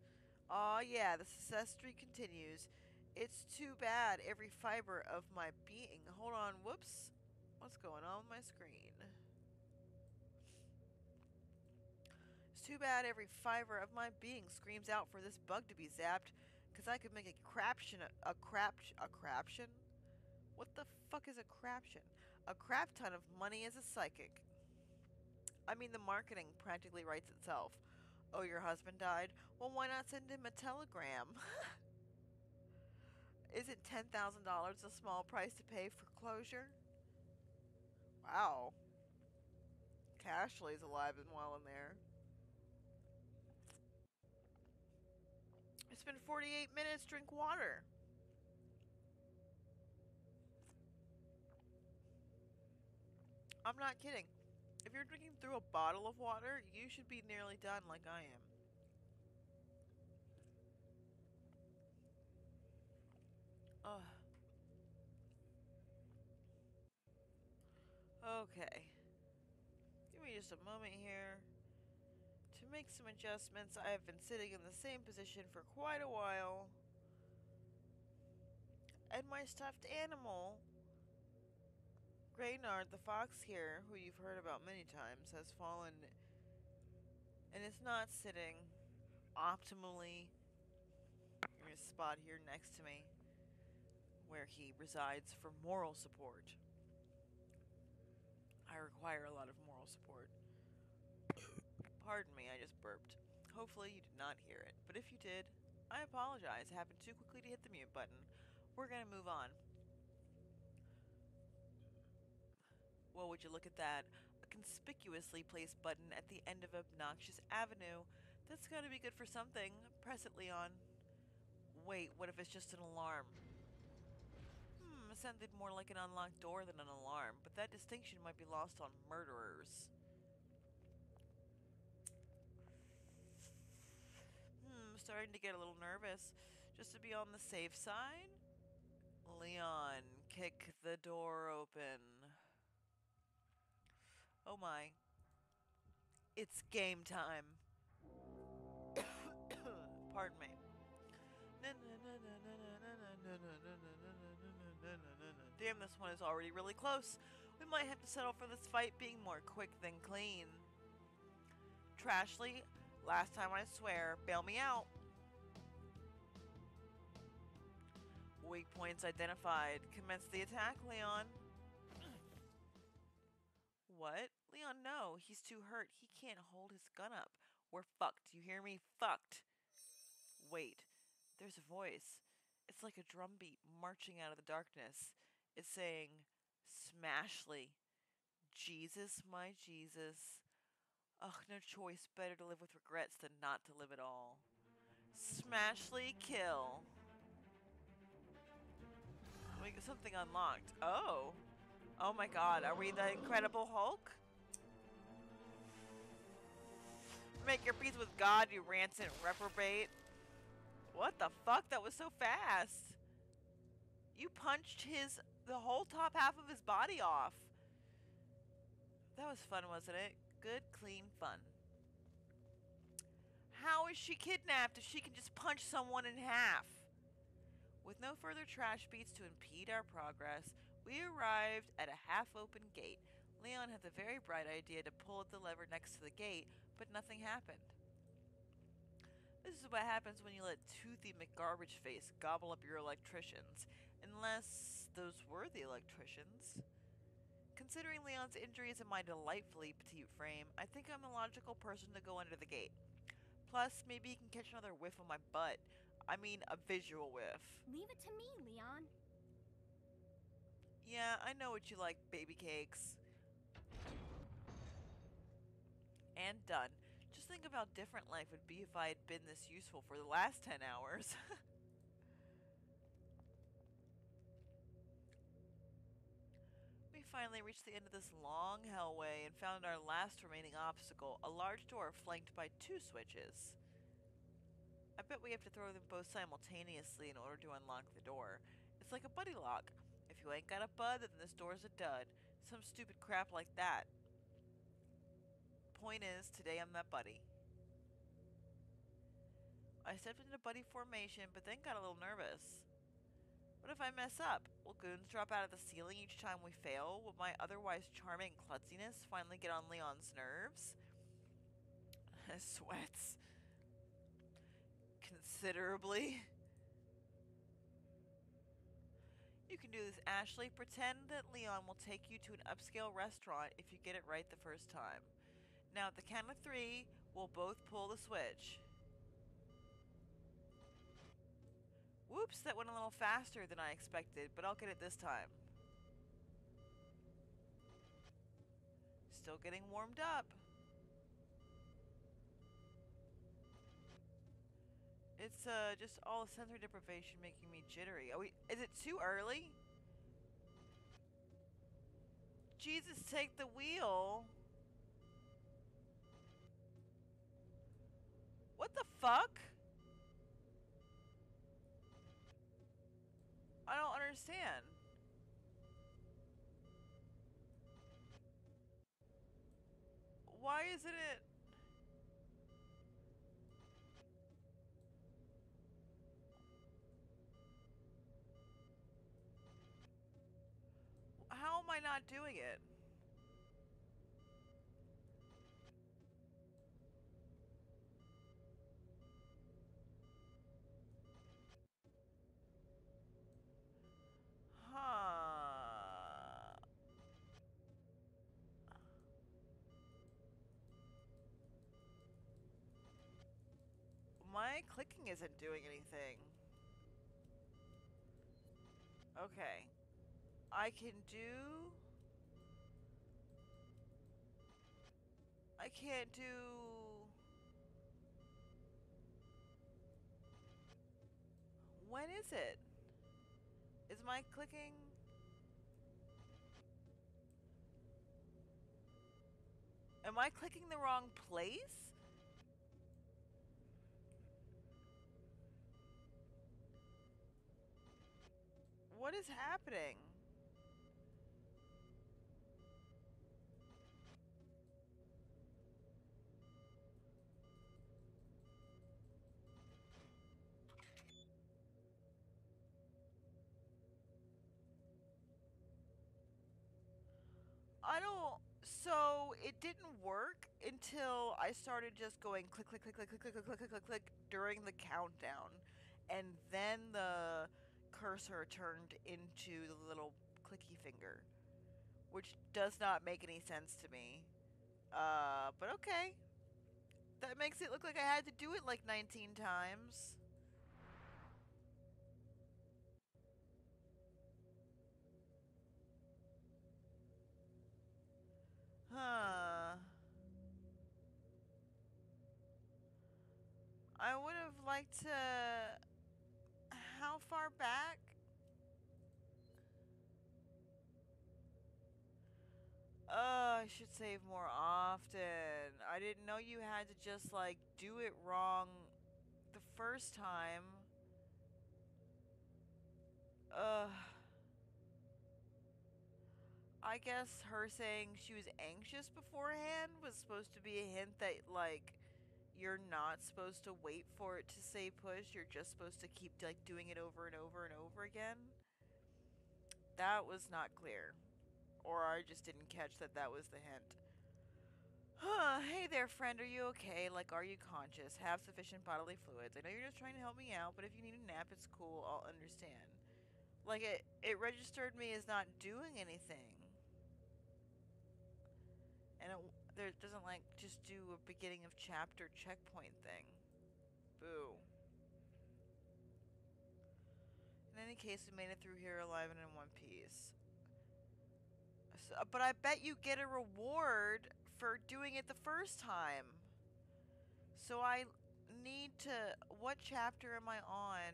Aw, yeah, the success streak continues. It's too bad every fiber of my being. Hold on, whoops. What's going on with my screen? It's too bad every fiber of my being screams out for this bug to be zapped, because I could make a craption? What the fuck is a craption? A crap ton of money as a psychic. I mean, the marketing practically writes itself. Oh, your husband died? Well, why not send him a telegram? Isn't $10,000 a small price to pay for closure? Wow. Cashley's alive and well in there. It's been 48 minutes. Drink water. I'm not kidding. If you're drinking through a bottle of water, you should be nearly done like I am. Ugh. Okay. Give me just a moment here to make some adjustments. I have been sitting in the same position for quite a while. And my stuffed animal, Reynard the Fox here, who you've heard about many times, has fallen and is not sitting optimally in his spot here next to me, where he resides for moral support. I require a lot of moral support. Pardon me, I just burped. Hopefully you did not hear it, but if you did, I apologize. It happened too quickly to hit the mute button. We're gonna move on. Well, would you look at that? A conspicuously placed button at the end of obnoxious avenue. That's gotta be good for something. Press it, Leon. Wait, what if it's just an alarm? It sounded more like an unlocked door than an alarm, but that distinction might be lost on murderers. Starting to get a little nervous. Just to be on the safe side, Leon, kick the door open. Oh my. It's game time. Pardon me. Damn, this one is already really close. We might have to settle for this fight being more quick than clean. Trashly, last time I swear, bail me out. Weak points identified. Commence the attack, Leon. What? Leon, no. He's too hurt. He can't hold his gun up. We're fucked. You hear me? Fucked. Wait. There's a voice. It's like a drumbeat marching out of the darkness. It's saying, Smashly. Jesus, my Jesus. Ugh, no choice. Better to live with regrets than not to live at all. Smashly kill. We got something unlocked. Oh. Oh my god. Are we the Incredible Hulk? Make your peace with God, you rancid reprobate. What the fuck? That was so fast. You punched the whole top half of his body off. That was fun, wasn't it? Good, clean fun. How is she kidnapped if she can just punch someone in half? With no further trash beats to impede our progress, we arrived at a half-open gate. Leon had the very bright idea to pull at the lever next to the gate, but nothing happened. This is what happens when you let Toothy McGarbageface gobble up your electricians. Unless those were the electricians. Considering Leon's injuries and my delightfully petite frame, I think I'm the logical person to go under the gate. Plus, maybe you can catch another whiff on my butt. I mean, a visual whiff. Leave it to me, Leon. Yeah, I know what you like, baby cakes. And done. Just think of how different life would be if I had been this useful for the last 10 hours. We finally reached the end of this long hellway and found our last remaining obstacle, a large door flanked by two switches. I bet we have to throw them both simultaneously in order to unlock the door. It's like a buddy lock. If you ain't got a bud, then this door's a dud. Some stupid crap like that. Point is, today I'm that buddy. I stepped into buddy formation, but then got a little nervous. What if I mess up? Will goons drop out of the ceiling each time we fail? Will my otherwise charming klutziness finally get on Leon's nerves? Sweats. Considerably. You can do this, Ashley. Pretend that Leon will take you to an upscale restaurant if you get it right the first time. Now, at the count of three, we'll both pull the switch. Whoops, that went a little faster than I expected, but I'll get it this time. Still getting warmed up. It's just all sensory deprivation making me jittery. Oh, is it too early? Jesus, take the wheel. What the fuck? I don't understand. Why isn't it? How am I not doing it? Huh. My clicking isn't doing anything. Okay. I can't do... When is it? Is my clicking? Am I clicking the wrong place? What is happening? I don't, so it didn't work until I started just going click, click, click, click, click, click, click, click, click, click, click during the countdown. And then the cursor turned into the little clicky finger, which does not make any sense to me. But okay. That makes it look like I had to do it like 19 times. Huh. I would have liked to... How far back? I should save more often. I didn't know you had to just, like, do it wrong the first time. I guess her saying she was anxious beforehand was supposed to be a hint that, like, you're not supposed to wait for it to say push. You're just supposed to keep, like, doing it over and over and over again. That was not clear. Or I just didn't catch that that was the hint. Huh, hey there, friend. Are you okay? Like, are you conscious? Have sufficient bodily fluids. I know you're just trying to help me out, but if you need a nap, it's cool. I'll understand. Like, it registered me as not doing anything. And it doesn't, like, just do a beginning of chapter checkpoint thing. Boo. In any case, we made it through here alive and in one piece. So, but I bet you get a reward for doing it the first time. So I need to... What chapter am I on?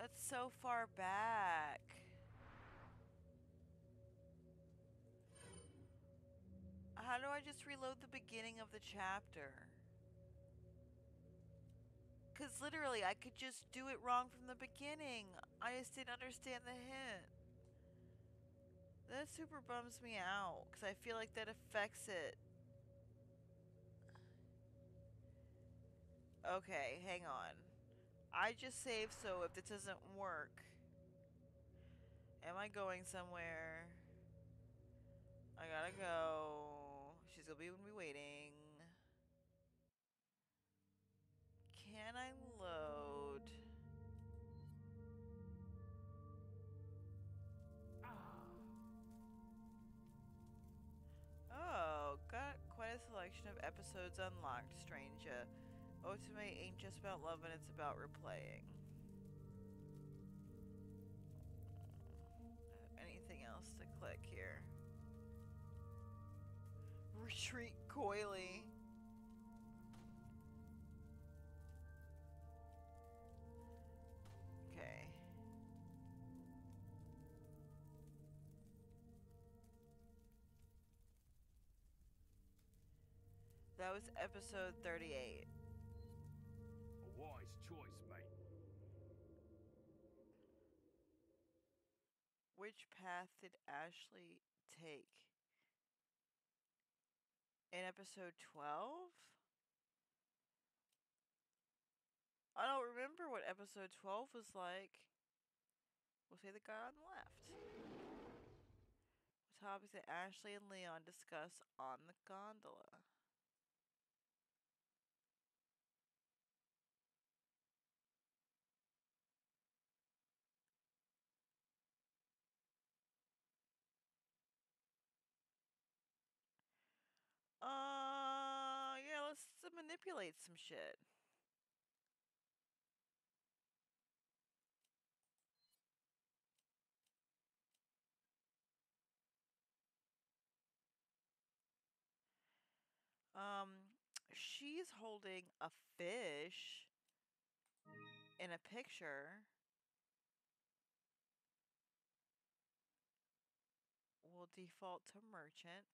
That's so far back. How do I just reload the beginning of the chapter? Because literally, I could just do it wrong from the beginning. I just didn't understand the hint. That super bums me out because I feel like that affects it. Okay, hang on. I just saved, so if this doesn't work, am I going somewhere? I gotta go. She's gonna be waiting. Can I load? Ah. episodes unlocked, stranger. Ultimate ain't just about loving, it's about replaying. Anything else to click here? Retreat coyly. Okay. That was episode 38. A wise choice, mate. Which path did Ashley take? In episode 12? I don't remember what episode 12 was like. We'll say the guy on the left. What topics did Ashley and Leon discuss on the gondola? Yeah, let's manipulate some shit. She's holding a fish in a picture. We'll default to merchant.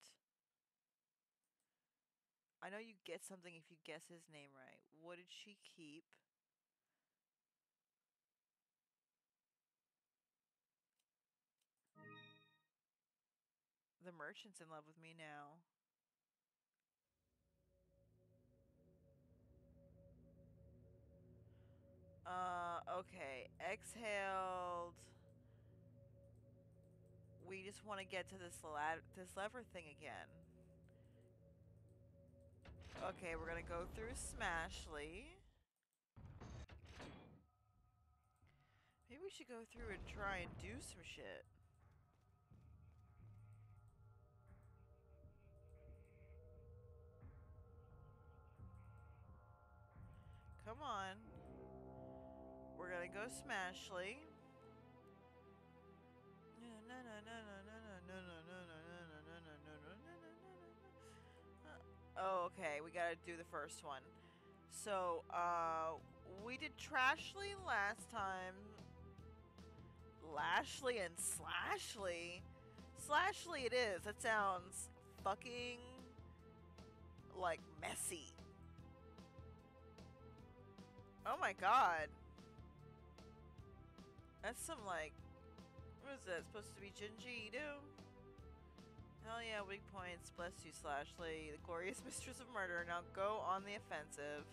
I know you get something if you guess his name right. What did she keep? The merchant's in love with me now. Okay. Exhaled. We just want to get to this lever thing again. Okay, we're gonna go through Smashly. Maybe we should go through and try and do some shit. Come on. We're gonna go Smashly. No, no, no, no, no, no, no, no, no, no, no, no, no, no, no. Oh, okay, we gotta do the first one. So, we did Trashly last time. Lashly and Slashly. Slashly it is. That sounds fucking, like, messy. Oh my god. That's some, like, what is that? It's supposed to be Jinjido? Hell yeah, weak points. Bless you, Slashly, the glorious mistress of murder. Now go on the offensive.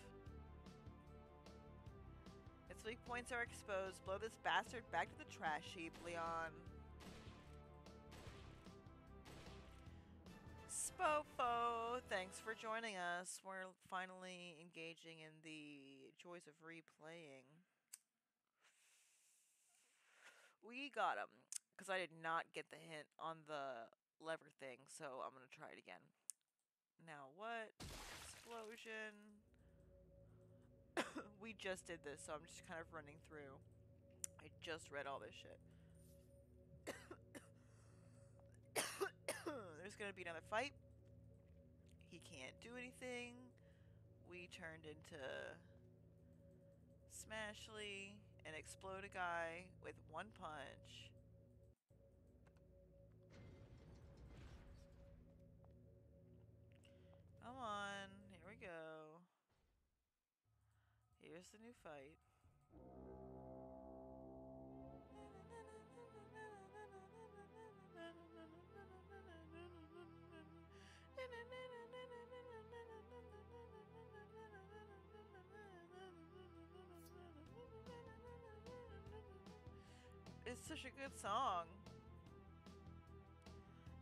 Its weak points are exposed. Blow this bastard back to the trash heap, Leon. Spofo, thanks for joining us. We're finally engaging in the joys of replaying. We got him. Because I did not get the hint on the lever thing, so I'm gonna try it again. Now what? Explosion. We just did this, so I'm just kind of running through. I just read all this shit. There's gonna be another fight. He can't do anything. We turned into Smashly and explode a guy with one punch. Come on, here we go. Here's the new fight. It's such a good song.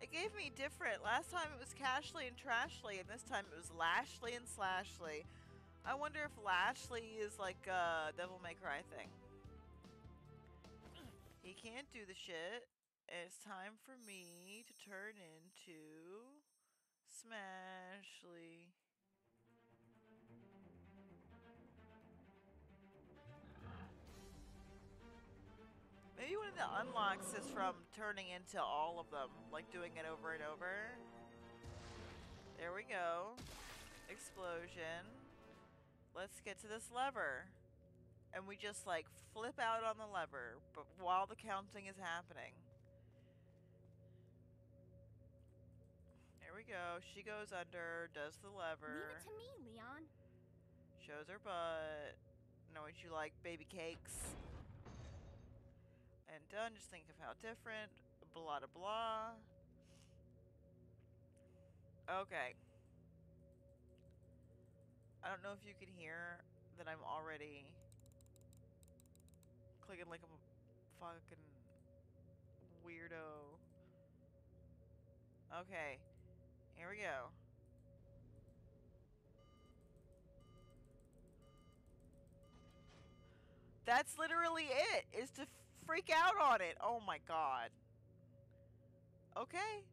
It gave me different. Last time it was Cashly and Trashly, and this time it was Lashly and Slashly. I wonder if Lashly is like a Devil May Cry thing. He can't do the shit. It's time for me to turn into Smashly. think the unlocks is from turning into all of them, like doing it over and over. There we go. Explosion. Let's get to this lever. And we just like flip out on the lever, but while the counting is happening. There we go. She goes under, does the lever. Leave it to me, Leon. Shows her butt. No, would you like baby cakes? And done. Just think of how different. Blah, blah, blah. Okay. I don't know if you can hear that I'm already clicking like a fucking weirdo. Okay. Here we go. That's literally it, is to freak out on it. Oh my god. Okay.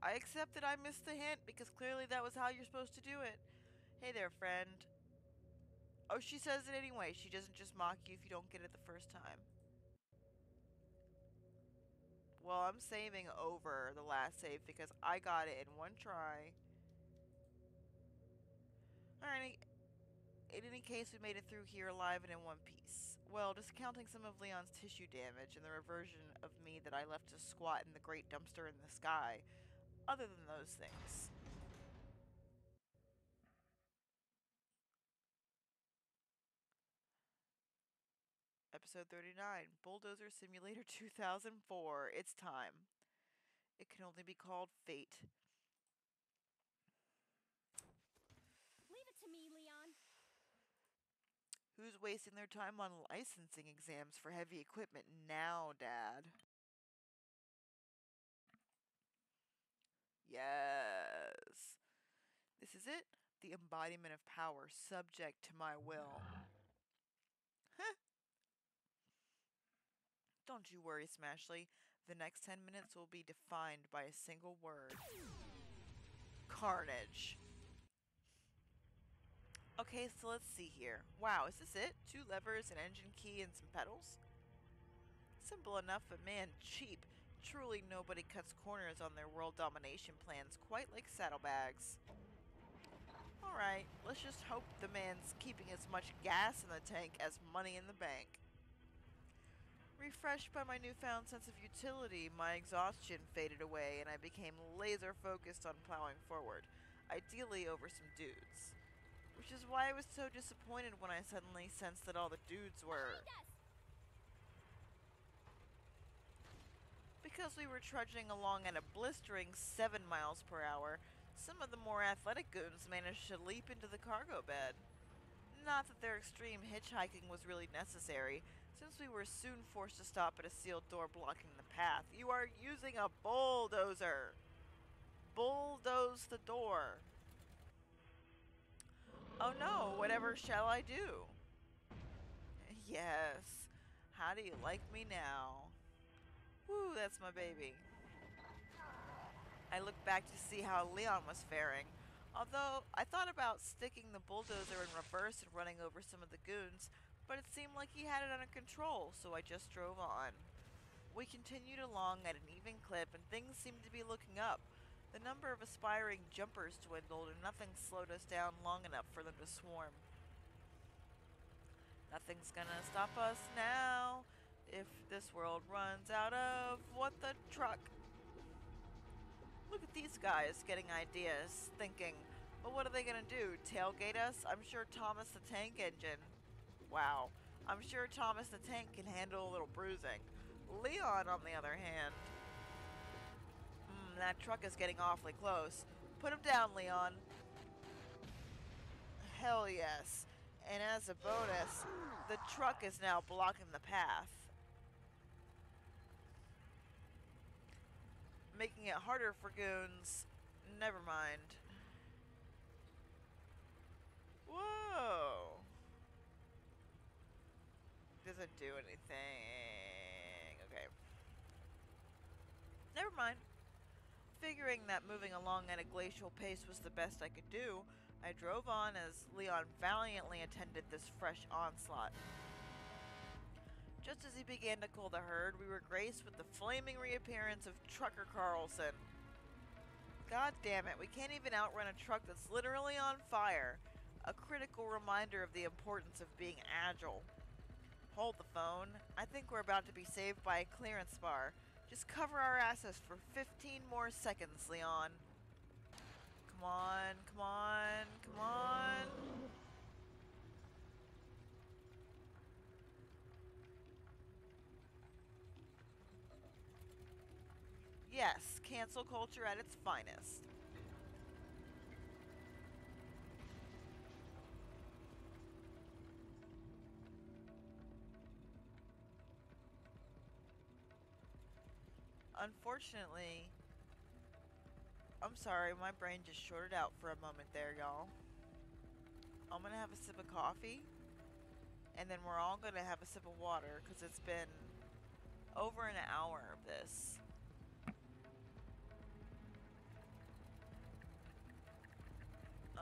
I accept that I missed the hint because clearly that was how you're supposed to do it. Hey there, friend. Oh, she says it anyway. She doesn't just mock you if you don't get it the first time. Well, I'm saving over the last save because I got it in one try. Alright. In any case, we made it through here alive and in one piece. Well, discounting some of Leon's tissue damage and the reversion of me that I left to squat in the great dumpster in the sky. Other than those things. Episode 39. Bulldozer Simulator 2004. It's time. It can only be called fate. Leave it to me, Leon. Who's wasting their time on licensing exams for heavy equipment now, Dad? Yes. This is it. The embodiment of power, subject to my will. Huh. Don't you worry, Smashley. The next 10 minutes will be defined by a single word. Carnage. Okay, so let's see here. Wow, is this it? Two levers, an engine key, and some pedals? Simple enough, but man, cheap. Truly nobody cuts corners on their world domination plans quite like saddlebags. Alright, let's just hope the man's keeping as much gas in the tank as money in the bank. Refreshed by my newfound sense of utility, my exhaustion faded away and I became laser-focused on plowing forward, ideally over some dudes. Which is why I was so disappointed when I suddenly sensed that all the dudes were. Because we were trudging along at a blistering 7 miles per hour, some of the more athletic goons managed to leap into the cargo bed. Not that their extreme hitchhiking was really necessary, since we were soon forced to stop at a sealed door blocking the path. You are using a bulldozer! Bulldoze the door! Oh no, whatever shall I do? Yes. How do you like me now? Woo, that's my baby. I looked back to see how Leon was faring. Although, I thought about sticking the bulldozer in reverse and running over some of the goons, but it seemed like he had it under control, so I just drove on. We continued along at an even clip and things seemed to be looking up. The number of aspiring jumpers dwindled and nothing slowed us down long enough for them to swarm. Nothing's gonna stop us now if this world runs out of what the truck. Look at these guys getting ideas, thinking, but what are they gonna do, tailgate us? I'm sure Thomas the Tank Engine. Wow, I'm sure Thomas the Tank can handle a little bruising. Leon, on the other hand. That truck is getting awfully close. Put him down, Leon. Hell yes. And as a bonus, the truck is now blocking the path, making it harder for goons. Never mind. Whoa. Doesn't do anything. Okay. Never mind. Figuring that moving along at a glacial pace was the best I could do, I drove on as Leon valiantly attended this fresh onslaught. Just as he began to cull the herd, we were graced with the flaming reappearance of Trucker Carlson. God damn it, we can't even outrun a truck that's literally on fire. A critical reminder of the importance of being agile. Hold the phone. I think we're about to be saved by a clearance bar. Just cover our asses for 15 more seconds, Leon. Come on, come on, come on. Yes, cancel culture at its finest. Unfortunately, I'm sorry, my brain just shorted out for a moment there, y'all. I'm gonna have a sip of coffee, and then we're all gonna have a sip of water, because it's been over an hour of this.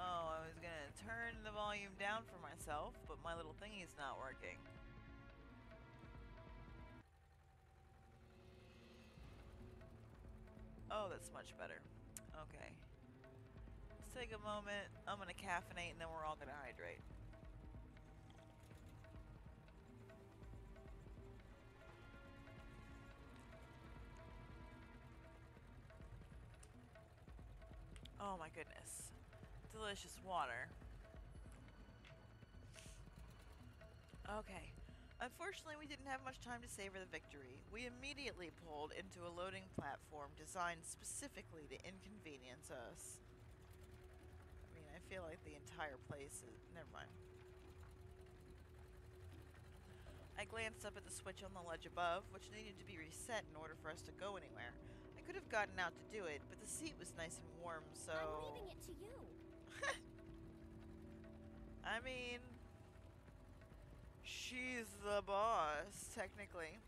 Oh, I was gonna turn the volume down for myself, but my little thingy's not working. Oh, that's much better. Okay. Let's take a moment. I'm going to caffeinate and then we're all going to hydrate. Oh my goodness. Delicious water. Okay. Unfortunately, we didn't have much time to savor the victory. We immediately pulled into a loading platform designed specifically to inconvenience us. I mean, I feel like the entire place is... Never mind. I glanced up at the switch on the ledge above, which needed to be reset in order for us to go anywhere. I could have gotten out to do it, but the seat was nice and warm, so... I'm leaving it to you. I mean... She's the boss, technically.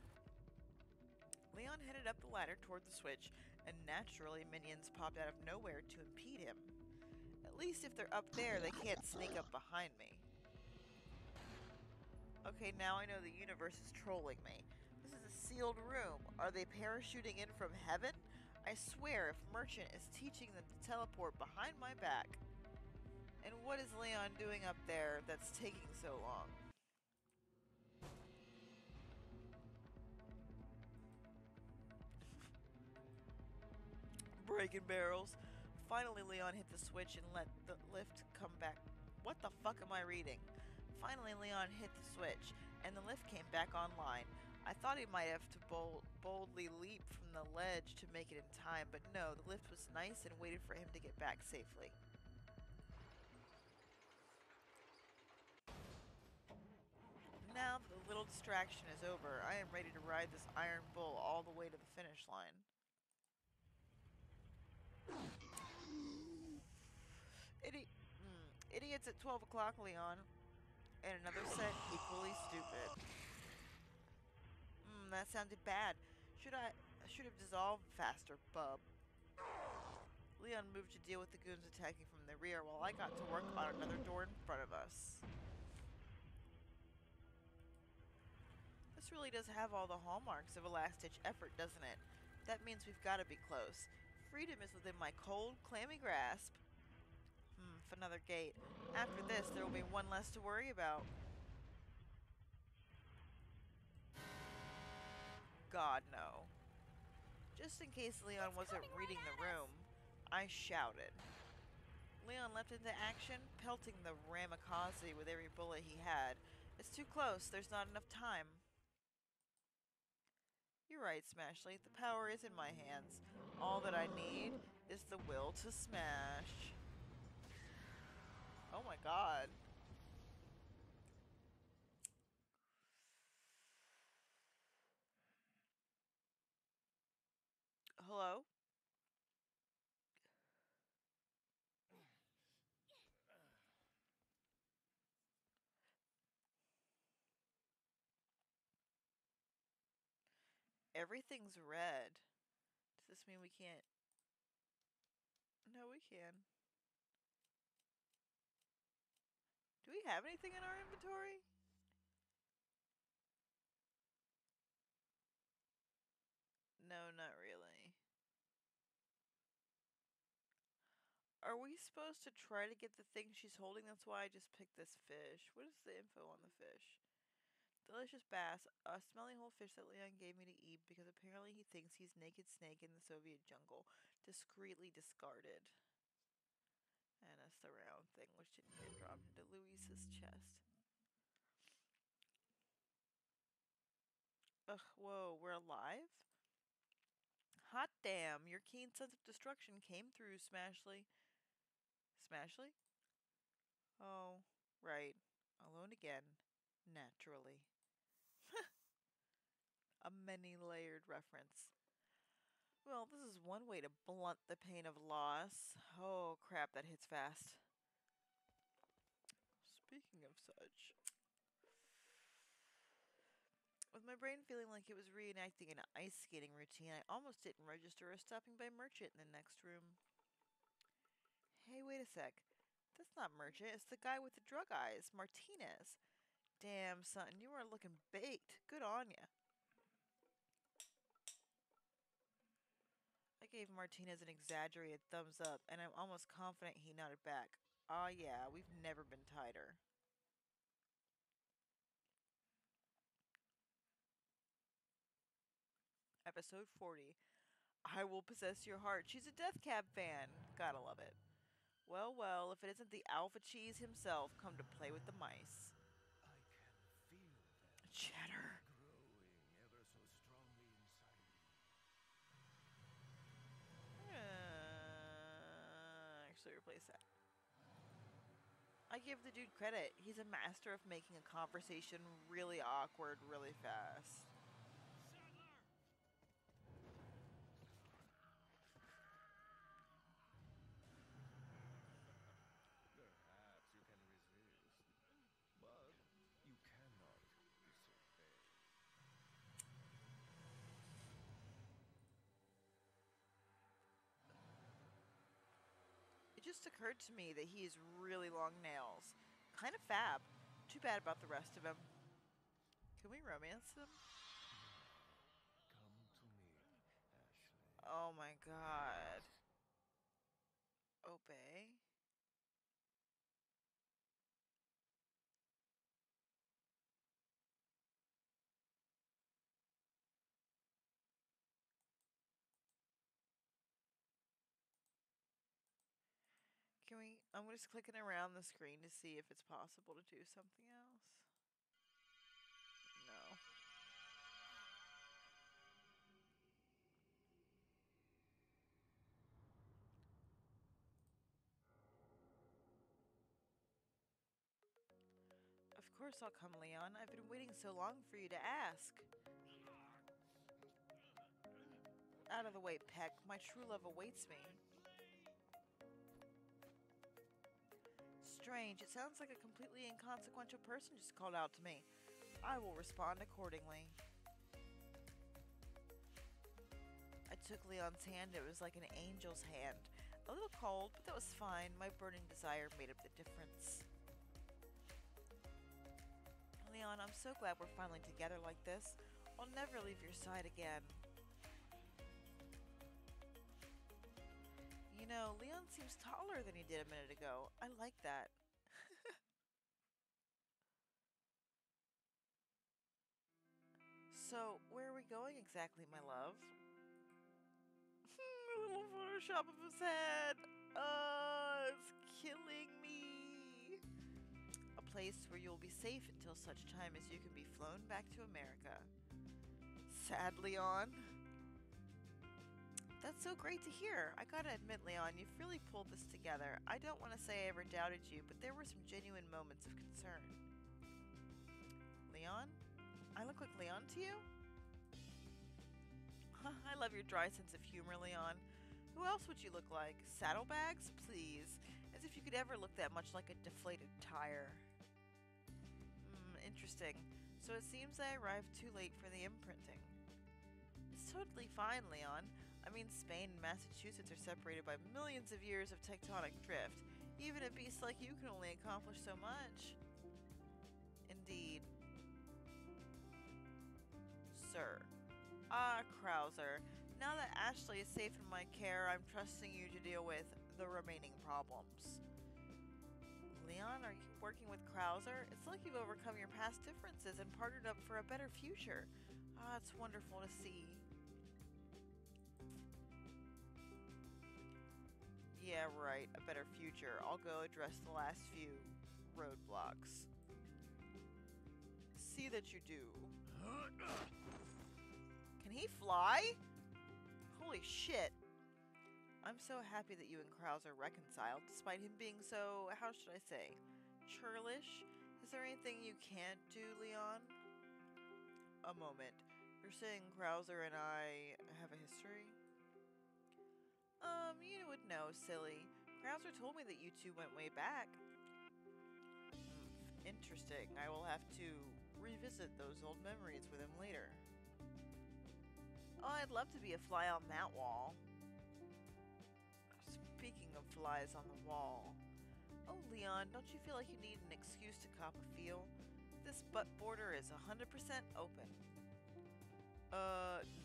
Leon headed up the ladder toward the switch, and naturally minions popped out of nowhere to impede him. At least if they're up there, they can't sneak up behind me. Okay, now I know the universe is trolling me. This is a sealed room. Are they parachuting in from heaven? I swear if Merchant is teaching them to teleport behind my back. And what is Leon doing up there that's taking so long? Breaking barrels. Finally, Leon hit the switch and let the lift come back. What the fuck am I reading? Finally, Leon hit the switch and the lift came back online. I thought he might have to boldly leap from the ledge to make it in time, but no, the lift was nice and waited for him to get back safely. Now that the little distraction is over, I am ready to ride this iron bull all the way to the finish line. Idiots at 12 o'clock, Leon. And another set equally stupid. That sounded bad. I should have dissolved faster, bub. Leon moved to deal with the goons attacking from the rear while I got to work on another door in front of us. This really does have all the hallmarks of a last-ditch effort, doesn't it? That means we've got to be close. Freedom is within my cold, clammy grasp. If another gate. After this, there will be one less to worry about. God, no. Just in case Leon wasn't reading the room, I shouted. Leon leapt into action, pelting the Ramikaze with every bullet he had. It's too close. There's not enough time. You're right, Smashly. The power is in my hands. All that I need is the will to smash. Oh my god. Hello? Everything's red. Does this mean we can't? No, we can. Do we have anything in our inventory? Are we supposed to try to get the thing she's holding? That's why I just picked this fish. What is the info on the fish? Delicious bass, a smelly whole fish that Leon gave me to eat because apparently he thinks he's naked snake in the Soviet jungle. Discreetly discarded. And that's the round thing which didn't get dropped into Louise's chest. Ugh, whoa, we're alive? Hot damn, your keen sense of destruction came through, Smashly. Smashly? Oh, right. Alone again. Naturally. A many-layered reference. Well, this is one way to blunt the pain of loss. Oh, crap, that hits fast. Speaking of such... With my brain feeling like it was reenacting an ice skating routine, I almost didn't register as stopping by Merchant in the next room. Hey, wait a sec. That's not Merchant, it's the guy with the drug eyes, Martinez. Damn, son, you are looking baked. Good on ya. I gave Martinez an exaggerated thumbs up, and I'm almost confident he nodded back. Aw yeah, we've never been tighter. Episode 40. I will possess your heart. She's a Death Cab fan. Gotta love it. Well, well, if it isn't the Alpha Cheese himself come to play with the mice. I can feel that chatter growing ever so strongly inside me. Actually replace that. I give the dude credit. He's a master of making a conversation really awkward really fast. It just occurred to me that he has really long nails. Kind of fab. Too bad about the rest of him. Can we romance him? Come to me, Ashley. Oh my god. Obey. Can we, I'm just clicking around the screen to see if it's possible to do something else. No. Of course I'll come, Leon. I've been waiting so long for you to ask. Out of the way, Peck. My true love awaits me. Strange. It sounds like a completely inconsequential person just called out to me. I will respond accordingly. I took Leon's hand. It was like an angel's hand. A little cold, but that was fine. My burning desire made up the difference. Leon, I'm so glad we're finally together like this. I'll never leave your side again. You know, Leon seems taller than he did a minute ago. I like that. So, where are we going exactly, my love? A little Photoshop of his head. It's killing me. A place where you'll be safe until such time as you can be flown back to America. Sad Leon. That's so great to hear. I gotta admit, Leon, you've really pulled this together. I don't want to say I ever doubted you, but there were some genuine moments of concern. Leon? I look like Leon to you? I love your dry sense of humor, Leon. Who else would you look like? Saddlebags? Please. As if you could ever look that much like a deflated tire. Interesting. So it seems I arrived too late for the imprinting. It's totally fine, Leon. I mean, Spain and Massachusetts are separated by millions of years of tectonic drift. Even a beast like you can only accomplish so much. Indeed. Sir. Ah, Krauser. Now that Ashley is safe in my care, I'm trusting you to deal with the remaining problems. Leon, are you working with Krauser? It's like you've overcome your past differences and partnered up for a better future. Ah, it's wonderful to see. Yeah, right, a better future. I'll go address the last few roadblocks. See that you do. Can he fly? Holy shit. I'm so happy that you and Krauser reconciled, despite him being so, how should I say, churlish? Is there anything you can't do, Leon? A moment. You're saying Krauser and I have a history? You would know, silly. Krauser told me that you two went way back. Interesting. I will have to revisit those old memories with him later. Oh, I'd love to be a fly on that wall. Speaking of flies on the wall. Oh, Leon, don't you feel like you need an excuse to cop a feel? This butt border is 100% open.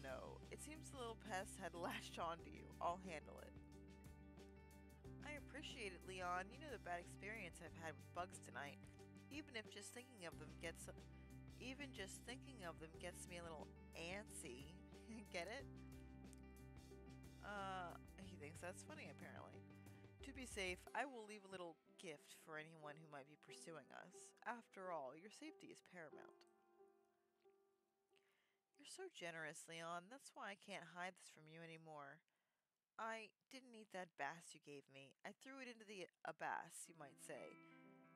No. It seems the little pest had latched onto you. I'll handle it. I appreciate it, Leon. You know the bad experience I've had with bugs tonight. Even just thinking of them gets me a little antsy. Get it? He thinks that's funny, apparently. To be safe, I will leave a little gift for anyone who might be pursuing us. After all, your safety is paramount. You're so generous, Leon. That's why I can't hide this from you anymore. I didn't eat that bass you gave me. I threw it into the abass, you might say.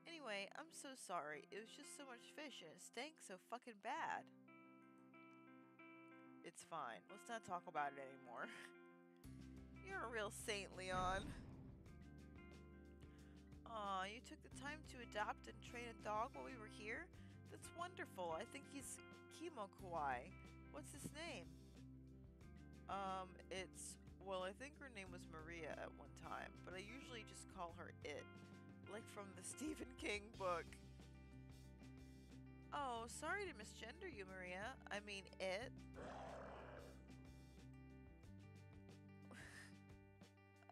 Anyway, I'm so sorry. It was just so much fish and it stank so fucking bad. It's fine. Let's not talk about it anymore. You're a real saint, Leon. Aw, you took the time to adopt and train a dog while we were here? That's wonderful. I think he's Kimokawai. What's his name? Well, I think her name was Maria at one time, but I usually just call her It. Like from the Stephen King book. Oh, sorry to misgender you, Maria. I mean, It.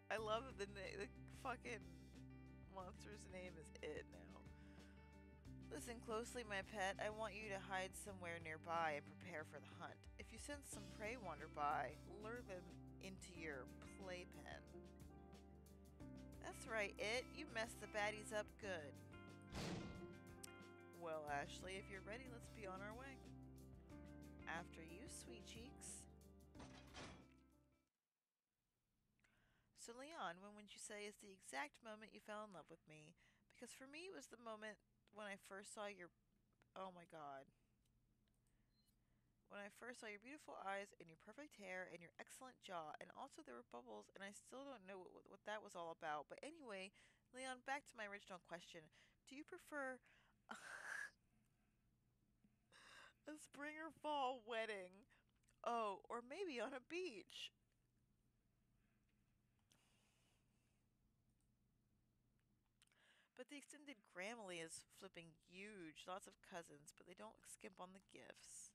I love that the fucking monster's name is It now. Listen closely, my pet. I want you to hide somewhere nearby and prepare for the hunt. If you sense some prey wander by, lure them into your playpen. That's right, It. You messed the baddies up good. Well, Ashley, if you're ready, let's be on our way. After you, sweet cheeks. So, Leon, when would you say is the exact moment you fell in love with me? Because for me, it was the moment when I first saw your... Oh my god. When I first saw your beautiful eyes and your perfect hair and your excellent jaw, and also there were bubbles, and I still don't know what that was all about. But anyway, Leon, back to my original question. Do you prefer a spring or fall wedding? Oh, or maybe on a beach? But the extended Grammarly is flipping huge. Lots of cousins, but they don't skimp on the gifts.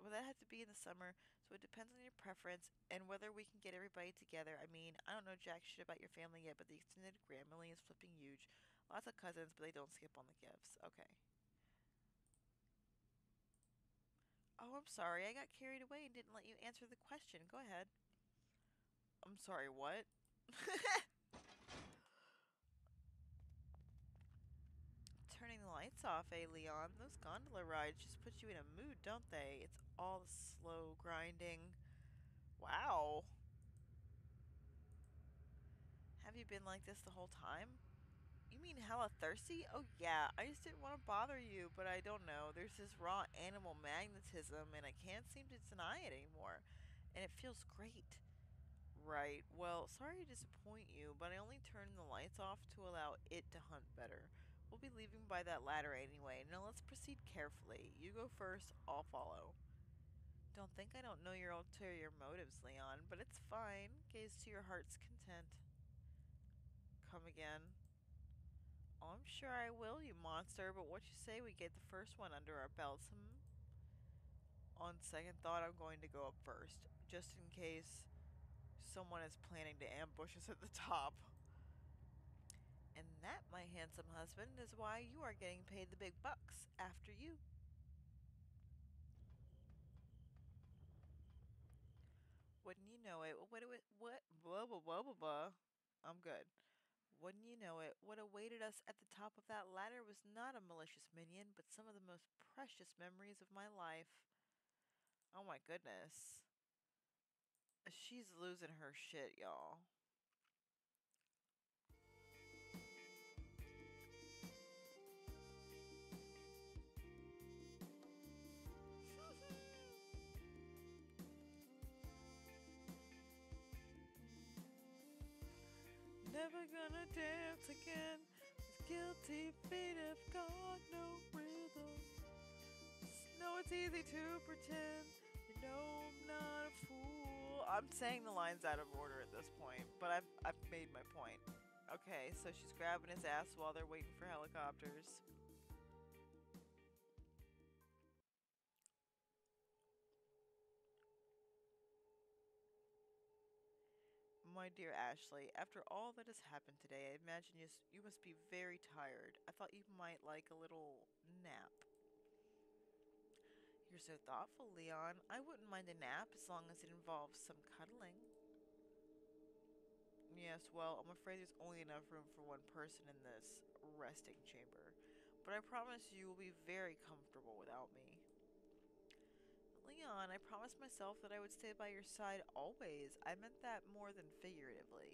Well, that had to be in the summer, so it depends on your preference and whether we can get everybody together. I mean, I don't know jack shit about your family yet, but the extended Grammarly is flipping huge. Lots of cousins, but they don't skip on the gifts. Okay. Oh, I'm sorry. I got carried away and didn't let you answer the question. Go ahead. I'm sorry, what? Turning the lights off, eh, Leon? Those gondola rides just put you in a mood, don't they? It's all the slow grinding. Wow. Have you been like this the whole time? You mean hella thirsty? Oh yeah, I just didn't want to bother you, but I don't know. There's this raw animal magnetism, and I can't seem to deny it anymore. And it feels great. Right, well, sorry to disappoint you, but I only turned the lights off to allow it to hunt better. We'll be leaving by that ladder anyway. Now let's proceed carefully. You go first, I'll follow. Don't think I don't know your ulterior motives, Leon, but it's fine. Gaze to your heart's content. Come again. Oh, I'm sure I will, you monster, but what you say we get the first one under our belts, hmm? On second thought, I'm going to go up first, just in case Someone is planning to ambush us at the top. And that, my handsome husband, is why you are getting paid the big bucks after you. Wouldn't you know it? What? Blah, blah, blah, blah, blah. I'm good. Wouldn't you know it? What awaited us at the top of that ladder was not a malicious minion, but some of the most precious memories of my life. Oh my goodness. She's losing her shit, y'all. Never gonna dance again with guilty feet have got no rhythm. No, it's easy to pretend. You know I'm not a fool. I'm saying the lines out of order at this point, but I've made my point. Okay, so she's grabbing his ass while they're waiting for helicopters. My dear Ashley, after all that has happened today, I imagine you must be very tired. I thought you might like a little nap. You're so thoughtful, Leon. I wouldn't mind a nap as long as it involves some cuddling. Yes, well, I'm afraid there's only enough room for one person in this resting chamber. But I promise you will be very comfortable without me. Leon, I promised myself that I would stay by your side always. I meant that more than figuratively.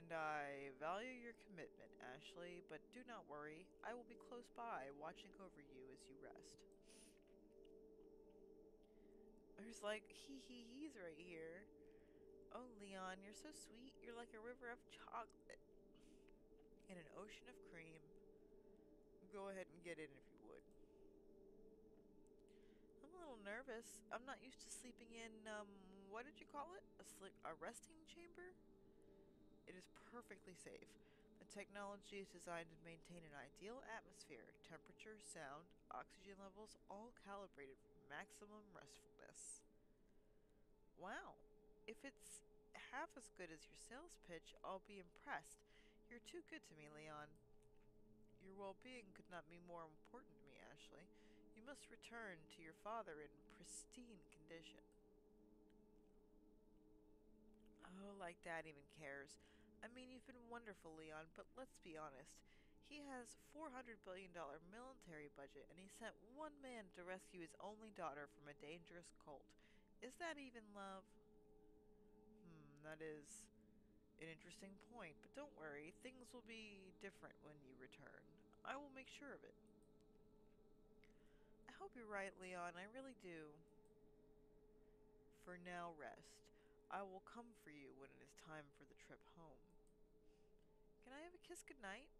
And I value your commitment, Ashley, but do not worry. I will be close by, watching over you as you rest. There's like, he's right here. Oh, Leon, you're so sweet. You're like a river of chocolate and an ocean of cream. Go ahead and get in if you would. I'm a little nervous. I'm not used to sleeping in, what did you call it? A resting chamber? It is perfectly safe. The technology is designed to maintain an ideal atmosphere. Temperature, sound, oxygen levels, all calibrated for maximum restfulness. Wow. If it's half as good as your sales pitch, I'll be impressed. You're too good to me, Leon. Your well-being could not be more important to me, Ashley. You must return to your father in pristine condition. Oh, like Dad even cares. I mean, you've been wonderful, Leon, but let's be honest. He has $400 billion military budget, and he sent one man to rescue his only daughter from a dangerous cult. Is that even love? That is an interesting point, but don't worry. Things will be different when you return. I will make sure of it. I hope you're right, Leon. I really do. For now, rest. I will come for you when it is time for the trip home. Can I have a kiss goodnight?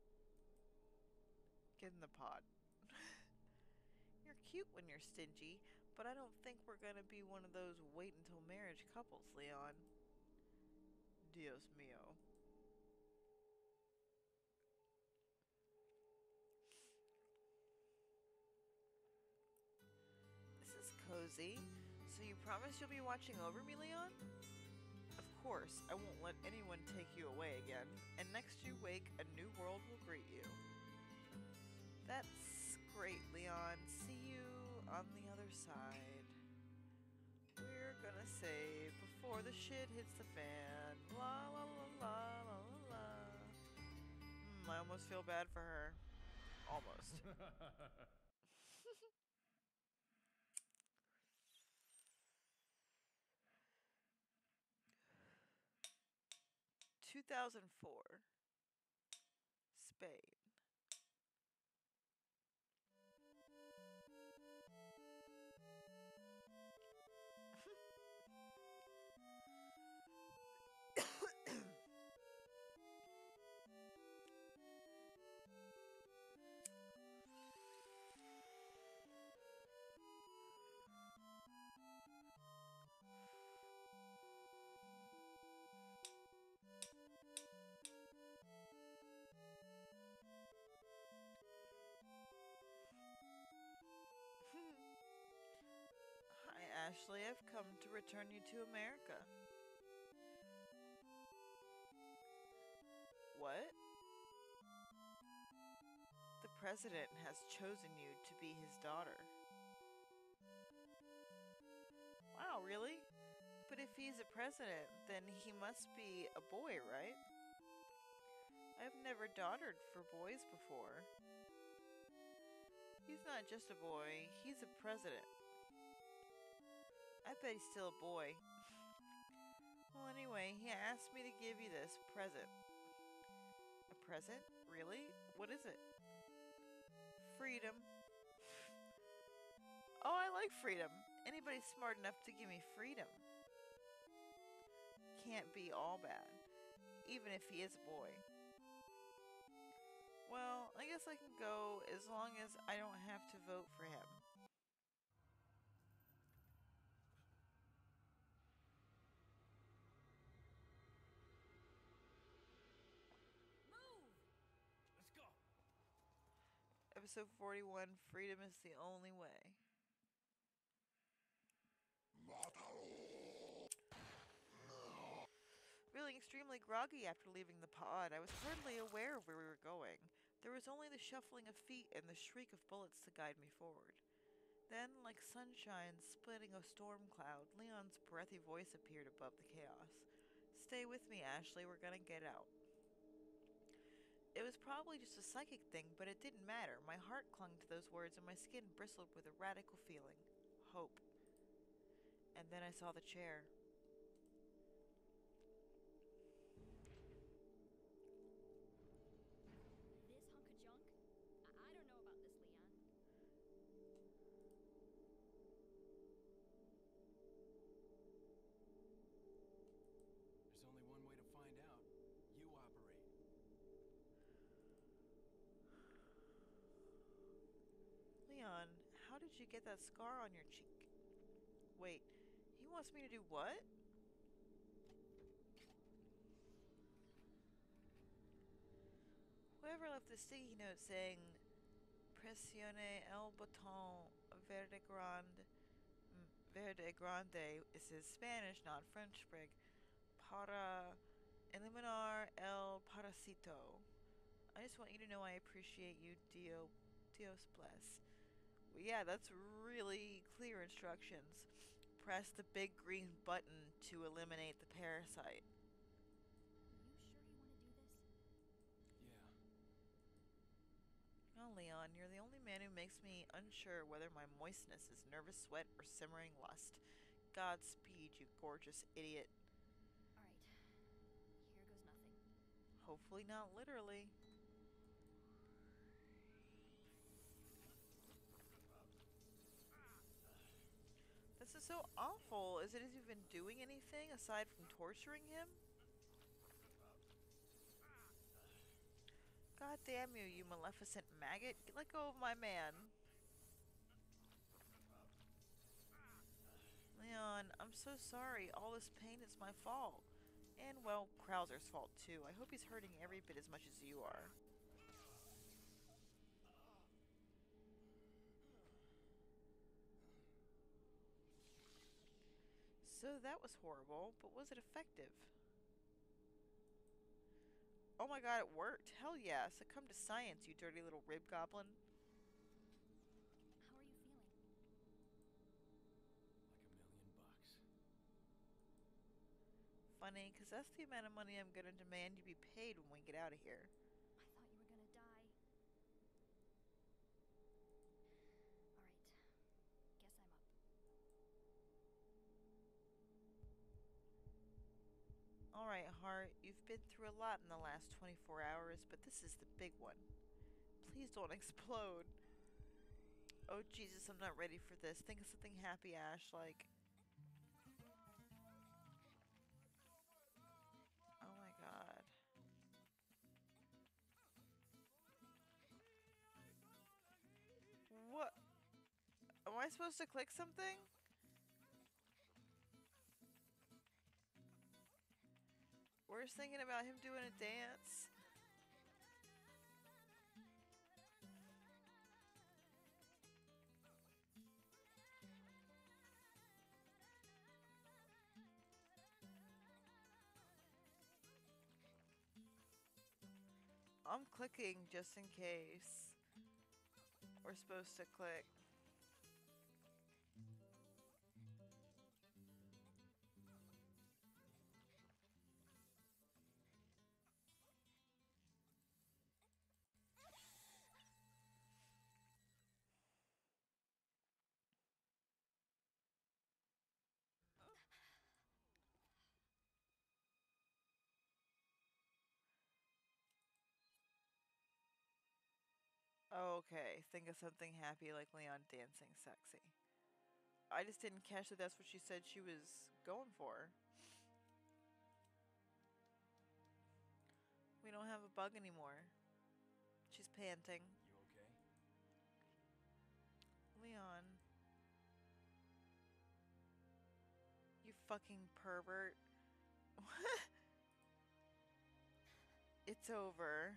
Get in the pod. You're cute when you're stingy, but I don't think we're gonna be one of those wait-until-marriage couples, Leon. Dios mio. This is cozy. So you promise you'll be watching over me, Leon? Of course, I won't let anyone take you away again. And next you wake, a new world will greet you. That's great, Leon. See you on the other side. We're gonna save before the shit hits the fan. La la la la la la. I almost feel bad for her. Almost. 2004, Spain. Ashley, I've come to return you to America. president has chosen you to be his daughter. Wow, really? But if he's a president, then he must be a boy, right? I've never daughtered for boys before. He's not just a boy, he's a president. I bet he's still a boy. Well, anyway, he asked me to give you this present. A present? Really? What is it? Freedom. Oh, I like freedom. Anybody's smart enough to give me freedom. Can't be all bad, even if he is a boy. Well, I guess I can go as long as I don't have to vote for him. Move! Let's go! Episode 41, Freedom is the Only Way. Feeling extremely groggy after leaving the pod, I was hardly aware of where we were going. There was only the shuffling of feet and the shriek of bullets to guide me forward. Then, like sunshine splitting a storm cloud, Leon's breathy voice appeared above the chaos. Stay with me, Ashley, we're gonna get out. It was probably just a psychic thing, but it didn't matter. My heart clung to those words and my skin bristled with a radical feeling. Hope. And then I saw the chair. This hunk of junk? I don't know about this, Leon. There's only one way to find out. You operate. Leon, how did you get that scar on your cheek? Wait, he wants me to do what? Whoever left the sticky note saying "Pressione el botón verde grande" is his Spanish, not French sprig, para eliminar el parasito. I just want you to know I appreciate you, Dios bless. Yeah, that's really clear instructions. Press the big green button to eliminate the parasite. You sure you want to do this? Yeah. Oh, Leon, you're the only man who makes me unsure whether my moistness is nervous sweat or simmering lust. Godspeed, you gorgeous idiot. Alright. Here goes nothing. Hopefully not literally. This is so awful. Is it even doing anything aside from torturing him? God damn you, you maleficent maggot. Let go of my man. Leon, I'm so sorry. All this pain is my fault. And, well, Krauser's fault too. I hope he's hurting every bit as much as you are. So that was horrible, but was it effective? Oh my god, it worked! Hell yeah! Succumb to science, you dirty little rib goblin. How are you feeling? Like $1,000,000. Funny, because that's the amount of money I'm gonna demand you be paid when we get out of here. I thought you were gonna die. Alright, guess I'm up. Alright, heart, you've been through a lot in the last 24 hours, but this is the big one. Please don't explode. Oh, Jesus, I'm not ready for this. Think of something happy, Ash, like... Oh my god. What? Am I supposed to click something? We're just thinking about him doing a dance. I'm clicking just in case. we're supposed to click. Okay, think of something happy like Leon dancing sexy. I just didn't catch that that's what she said she was going for. We don't have a bug anymore. She's panting. You okay? Leon. You fucking pervert. What? It's over.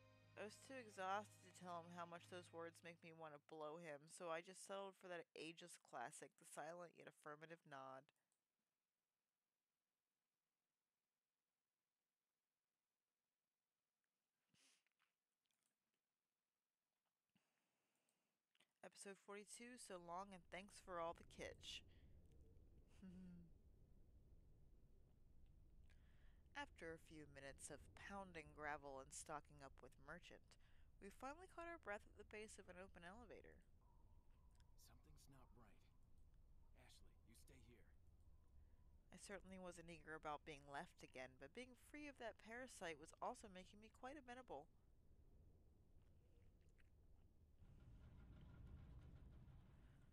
You, but I think it's time we go home. I was too exhausted to tell him how much those words make me want to blow him, so I just settled for that ageless classic, the silent yet affirmative nod. Episode 42, so long and thanks for all the kitsch. After a few minutes of pounding gravel and stocking up with merchant, we finally caught our breath at the base of an open elevator. Something's not right. Ashley, you stay here. I certainly wasn't eager about being left again, but being free of that parasite was also making me quite amenable.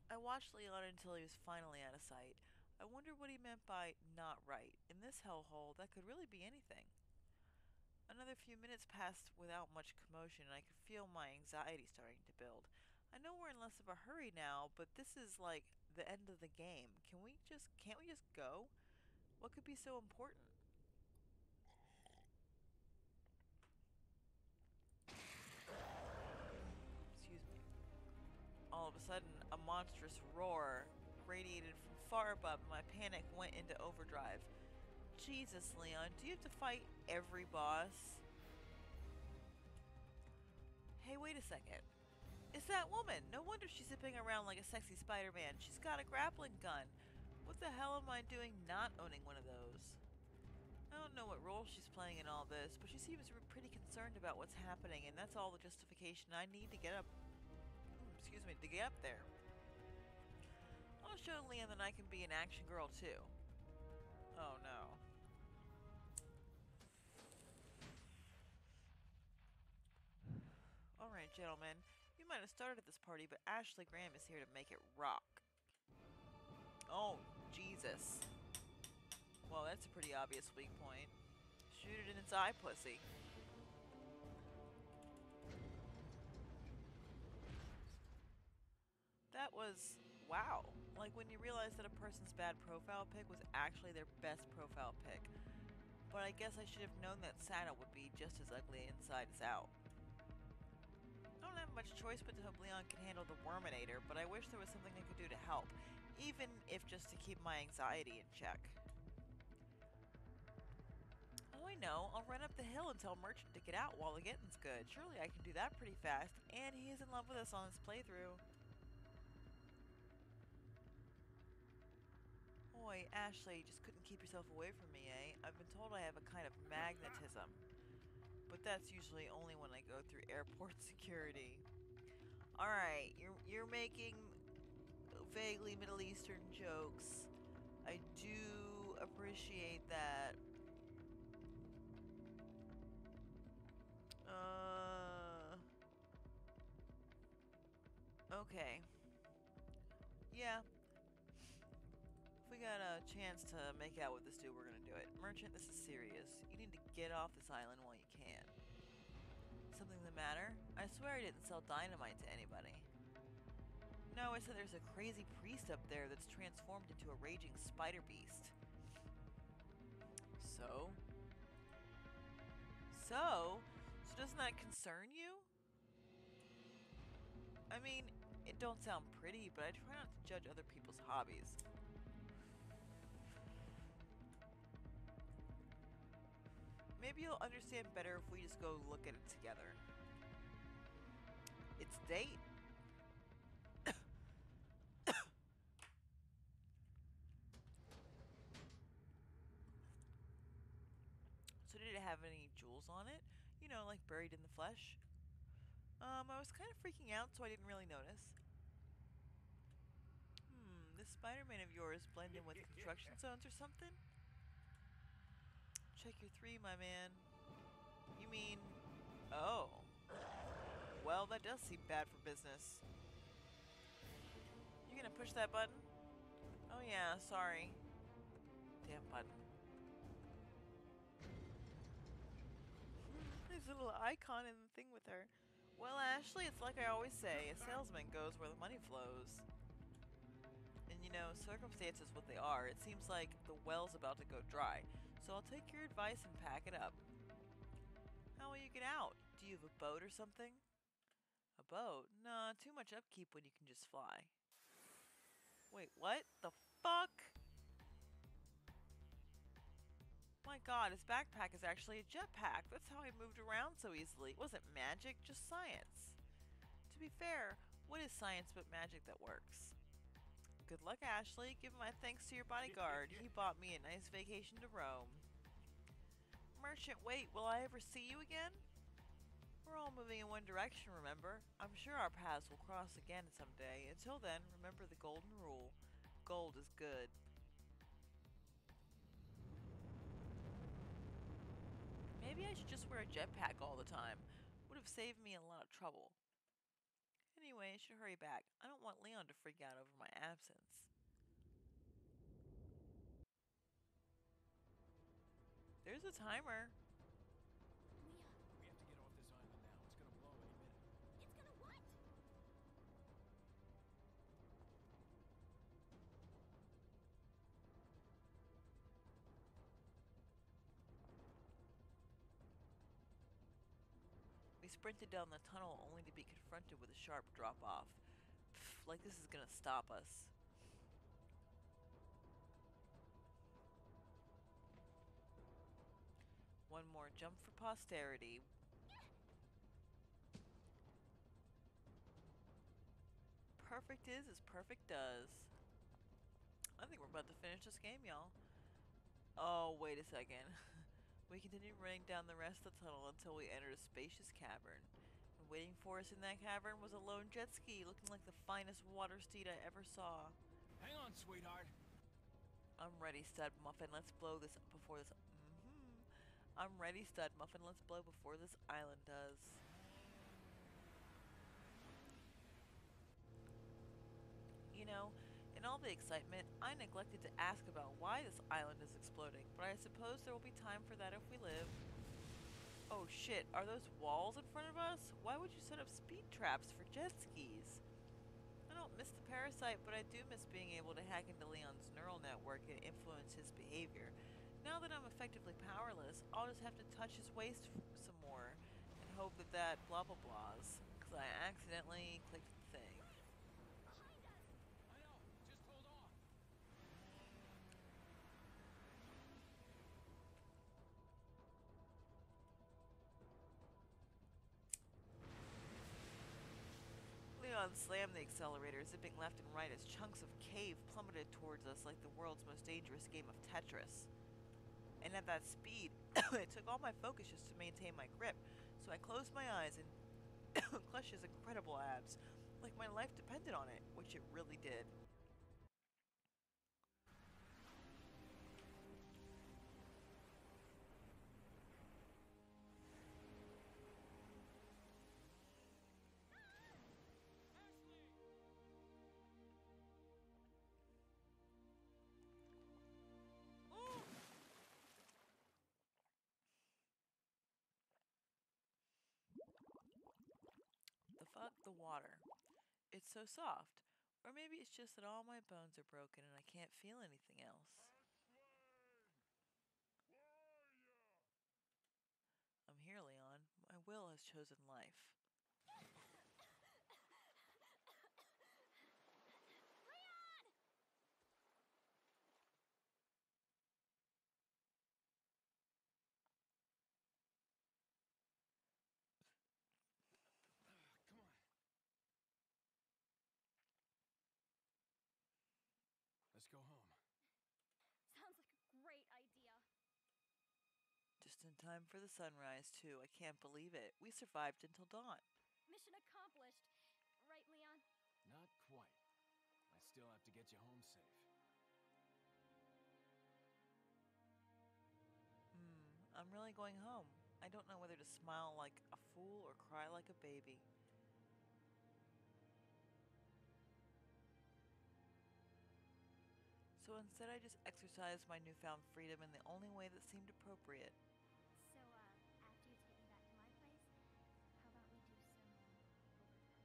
I watched Leon until he was finally out of sight. I wondered what he meant by not right. In this hellhole, that could really be anything. Another few minutes passed without much commotion, and I could feel my anxiety starting to build. I know we're in less of a hurry now, but this is like the end of the game. Can't we just go? What could be so important? Excuse me. All of a sudden, a monstrous roar radiated from far above, and my panic went into overdrive. Jesus, Leon, do you have to fight every boss? Hey, wait a second. It's that woman. No wonder she's zipping around like a sexy Spider-Man. She's got a grappling gun. What the hell am I doing not owning one of those? I don't know what role she's playing in all this, but she seems pretty concerned about what's happening, and that's all the justification I need to get up. Excuse me, to get up there. I'll show Leon that I can be an action girl too. Oh no. Alright gentlemen, you might have started this party, but Ashley Graham is here to make it rock. Oh, Jesus. Well, that's a pretty obvious weak point. Shoot it in its eye, pussy. That was... wow. Like when you realize that a person's bad profile pic was actually their best profile pic. But I guess I should have known that Santa would be just as ugly inside as out. I don't have much choice but to hope Leon can handle the Worminator, but I wish there was something I could do to help. Even if just to keep my anxiety in check. Oh, I know. I'll run up the hill and tell Merchant to get out while the getting's good. Surely I can do that pretty fast, and he is in love with us on this playthrough. Boy, Ashley, you just couldn't keep yourself away from me, eh? I've been told I have a kind of magnetism, but that's usually only when I go through airport security. Alright, you're making vaguely Middle Eastern jokes. I do appreciate that. Okay. Yeah. If we got a chance to make out with this dude, we're gonna do it. Merchant, this is serious. You need to get off this island while you can. Something the matter? I swear I didn't sell dynamite to anybody. No, I said there's a crazy priest up there that's transformed into a raging spider beast. So? So doesn't that concern you? I mean, it don't sound pretty, but I try not to judge other people's hobbies. maybe you'll understand better if we just go look at it together. Its date? So did it have any jewels on it? You know, like buried in the flesh? I was kind of freaking out, so I didn't really notice. This Spider-Man of yours blended in with construction zones or something? Check your three, my man. You mean... Oh. Well, that does seem bad for business. You gonna push that button? Oh yeah, sorry. Damn button. There's a little icon in the thing with her. Well, Ashley, it's like I always say, a salesman goes where the money flows. And you know, circumstances what they are, it seems like the well's about to go dry. So I'll take your advice and pack it up. How will you get out? Do you have a boat or something? A boat? Nah, too much upkeep when you can just fly. Wait, what? The fuck? My god, his backpack is actually a jetpack. That's how he moved around so easily. It wasn't magic, just science. To be fair, what is science but magic that works? Good luck, Ashley. Give my thanks to your bodyguard. He bought me a nice vacation to Rome. Merchant, wait, will I ever see you again? We're all moving in one direction, remember? I'm sure our paths will cross again someday. Until then, remember the golden rule. Gold is good. Maybe I should just wear a jetpack all the time. Would have saved me a lot of trouble. Anyway, I should hurry back. I don't want Leon to freak out over my absence. There's a timer. Leon. We have to get off this island now. It's gonna blow any minute. It's gonna what? We sprinted down the tunnel only to be confronted with a sharp drop-off. Like this is gonna stop us. One more jump for posterity. Perfect is as perfect does. I think we're about to finish this game, y'all. Oh, wait a second. We continued running down the rest of the tunnel until we entered a spacious cavern. And waiting for us in that cavern was a lone jet ski looking like the finest water steed I ever saw. Hang on, sweetheart. I'm ready, stud muffin. Let's blow this up before this... I'm ready, stud muffin. Let's blow before this island does. You know... In all the excitement, I neglected to ask about why this island is exploding, but I suppose there will be time for that if we live. Oh shit, are those walls in front of us? Why would you set up speed traps for jet skis? I don't miss the parasite, but I do miss being able to hack into Leon's neural network and influence his behavior. Now that I'm effectively powerless, I'll just have to touch his waist some more and hope that that blah blah blahs, because I accidentally clicked the thing. Leon slammed the accelerator, zipping left and right as chunks of cave plummeted towards us like the world's most dangerous game of Tetris. And at that speed, it took all my focus just to maintain my grip, so I closed my eyes and clutched his incredible abs, like my life depended on it, which it really did. The water. It's so soft. Or maybe it's just that all my bones are broken and I can't feel anything else. I'm here, Leon. My will has chosen life. Leon! just in time for the sunrise, too. I can't believe it. We survived until dawn. Mission accomplished. Right, Leon? Not quite. I still have to get you home safe. I'm really going home. I don't know whether to smile like a fool or cry like a baby. So instead I just exercised my newfound freedom in the only way that seemed appropriate. So, after you take me back to my place, how about we do some overtime?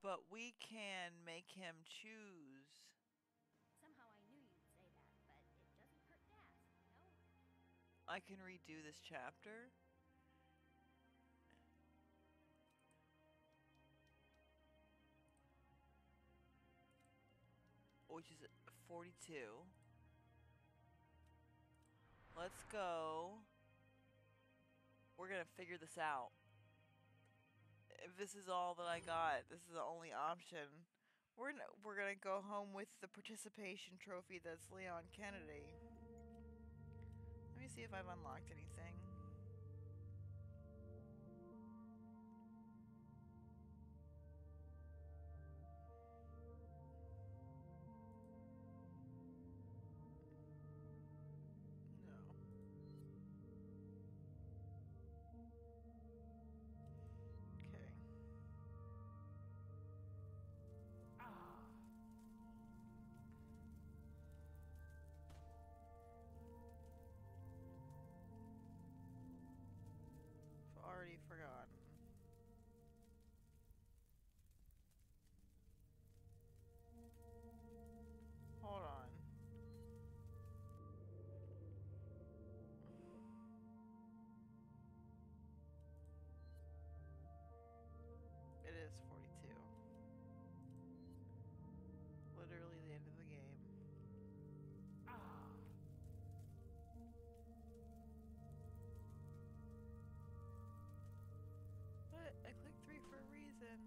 Sorry. But we can make him choose. Somehow I knew you'd say that, but it doesn't hurt to ask. I can redo this chapter. Which is 42. Let's go. We're gonna figure this out. If this is all that I got, this is the only option. We're gonna go home with the participation trophy that's Leon Kennedy. Let me see if I've unlocked anything. No. Okay. Already forgotten. Hold on. It is 42. Literally the end of the game. Ah. I clicked 3 for a reason.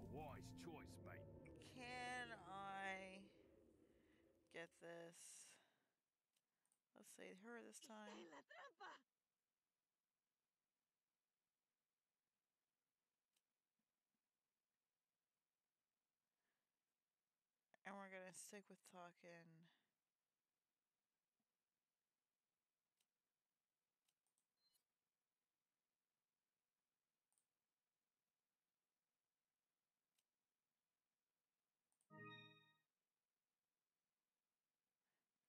A wise choice, mate. Can I get this? Let's say her this time. And we're gonna stick with talking.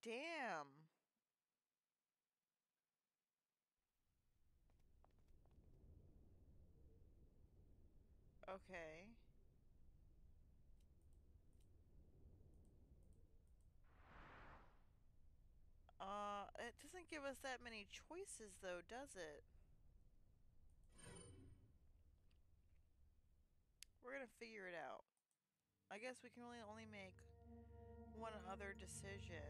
Damn. Okay. It doesn't give us that many choices though, does it? We're gonna figure it out. I guess we can really only make one other decision.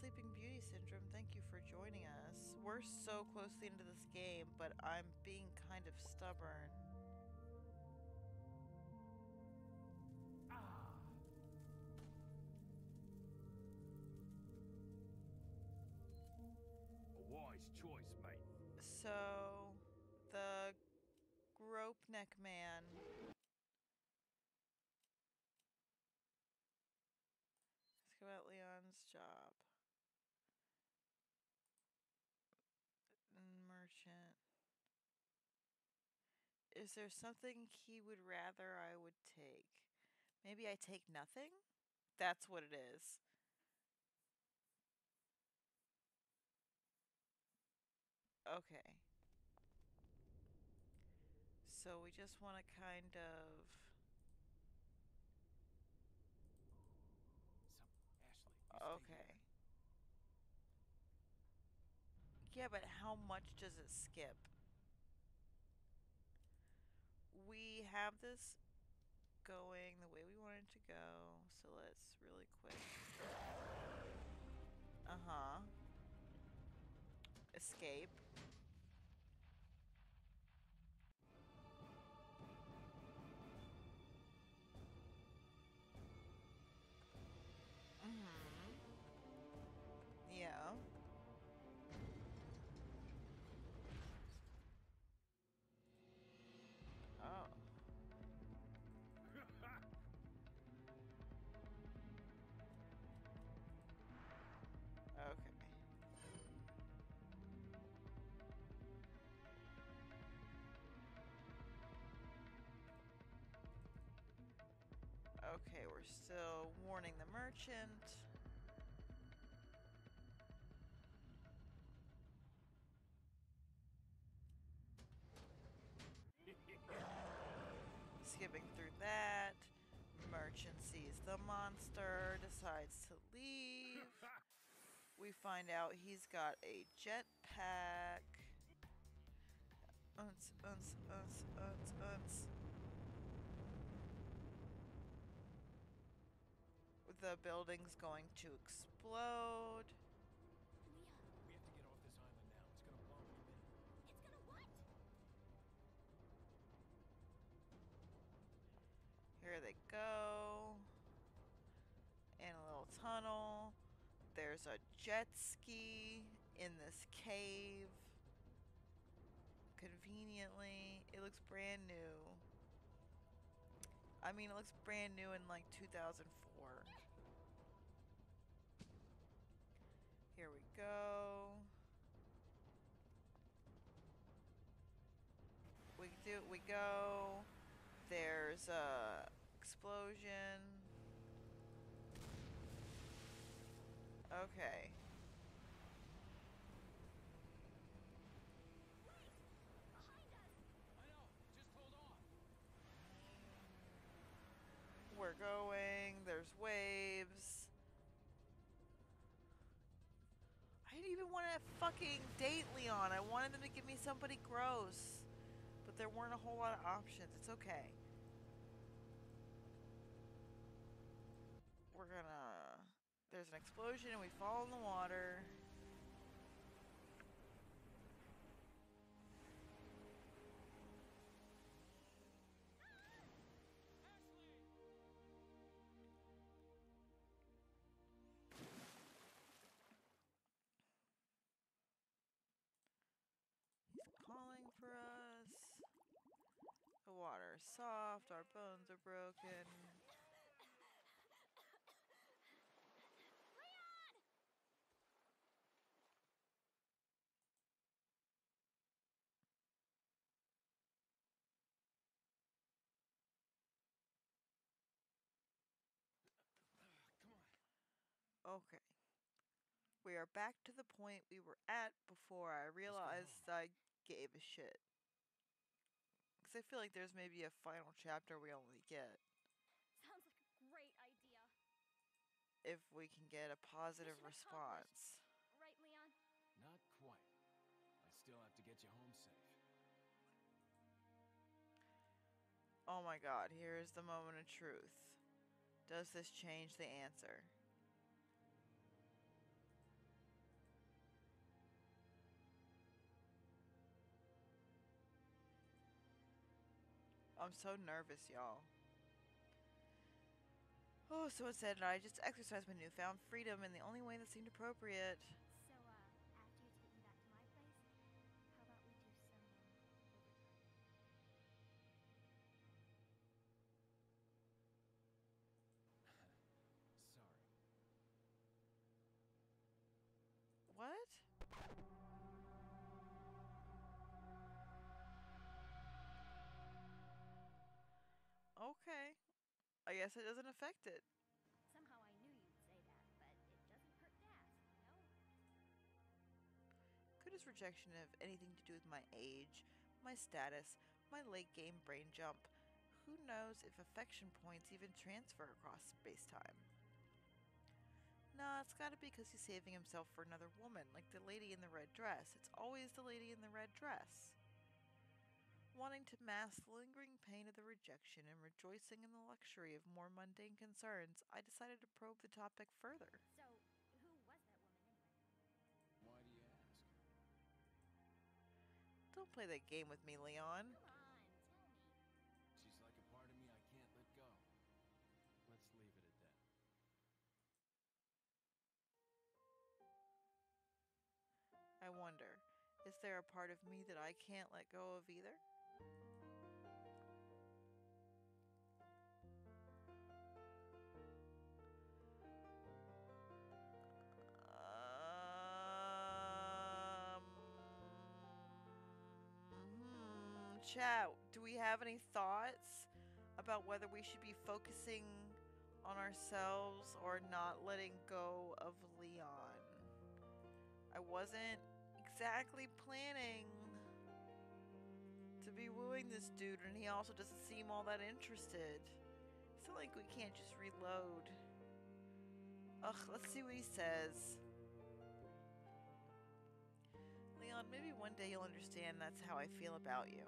Sleeping Beauty Syndrome, thank you for joining us. We're so close to the end of this game, but I'm being kind of stubborn. Ah. A wise choice, mate. So, the Grope Neck Man. About Leon's job. Merchant. Is there something he would rather I would take? Maybe I take nothing? That's what it is. Okay. So we just want to kind of... Ashley, okay. Yeah, but how much does it skip? We have this going the way we want it to go, so let's really quick Uh-huh. Escape. Mm-hmm. Yeah. Oh. Okay. Okay, we're still warning the merchant. Skipping through that. Merchant sees the monster, decides to leave. We find out he's got a jetpack. The building's going to explode. We have to get off this island now. It's gonna blow in a minute. It's gonna what? Here they go. In a little tunnel. There's a jet ski in this cave. Conveniently, it looks brand new. I mean, it looks brand new in like 2004. Here we go. We do, we go. There's a explosion. Okay. We're going. There's waves. I didn't even want to fucking date Leon. I wanted them to give me somebody gross. But there weren't a whole lot of options. It's okay. We're gonna... There's an explosion and we fall in the water. Calling for us. The water is soft, our bones are broken. Leon! Come on. Okay. We are back to the point we were at before I realized I gave a shit. Because I feel like there's maybe a final chapter we only get. Sounds like a great idea. If we can get a positive response. Right, Leon? Not quite. I still have to get you home safe. Oh my god, here is the moment of truth. Does this change the answer? I'm so nervous, y'all. Oh, so it said, I just exercised my newfound freedom in the only way that seemed appropriate. So, after you take me back to my place, how about we do some overtime? Sorry. What? Okay. I guess it doesn't affect it. Somehow I knew you'd say that, but it doesn't hurt to ask, no? Could his rejection have anything to do with my age, my status, my late game brain jump? Who knows if affection points even transfer across space-time? Nah, it's gotta be because he's saving himself for another woman, like the lady in the red dress. It's always the lady in the red dress. Wanting to mask the lingering pain of the rejection and rejoicing in the luxury of more mundane concerns, I decided to probe the topic further. So, who was that woman anyway? Don't play that game with me, Leon. Come on, tell me. She's like a part of me I can't let go. Let's leave it at that. I wonder, is there a part of me that I can't let go of either? Chat, do we have any thoughts about whether we should be focusing on ourselves or not letting go of Leon? I wasn't exactly planning to be wooing this dude, and he also doesn't seem all that interested. It's not like we can't just reload. Ugh, let's see what he says. Leon, maybe one day you'll understand that's how I feel about you.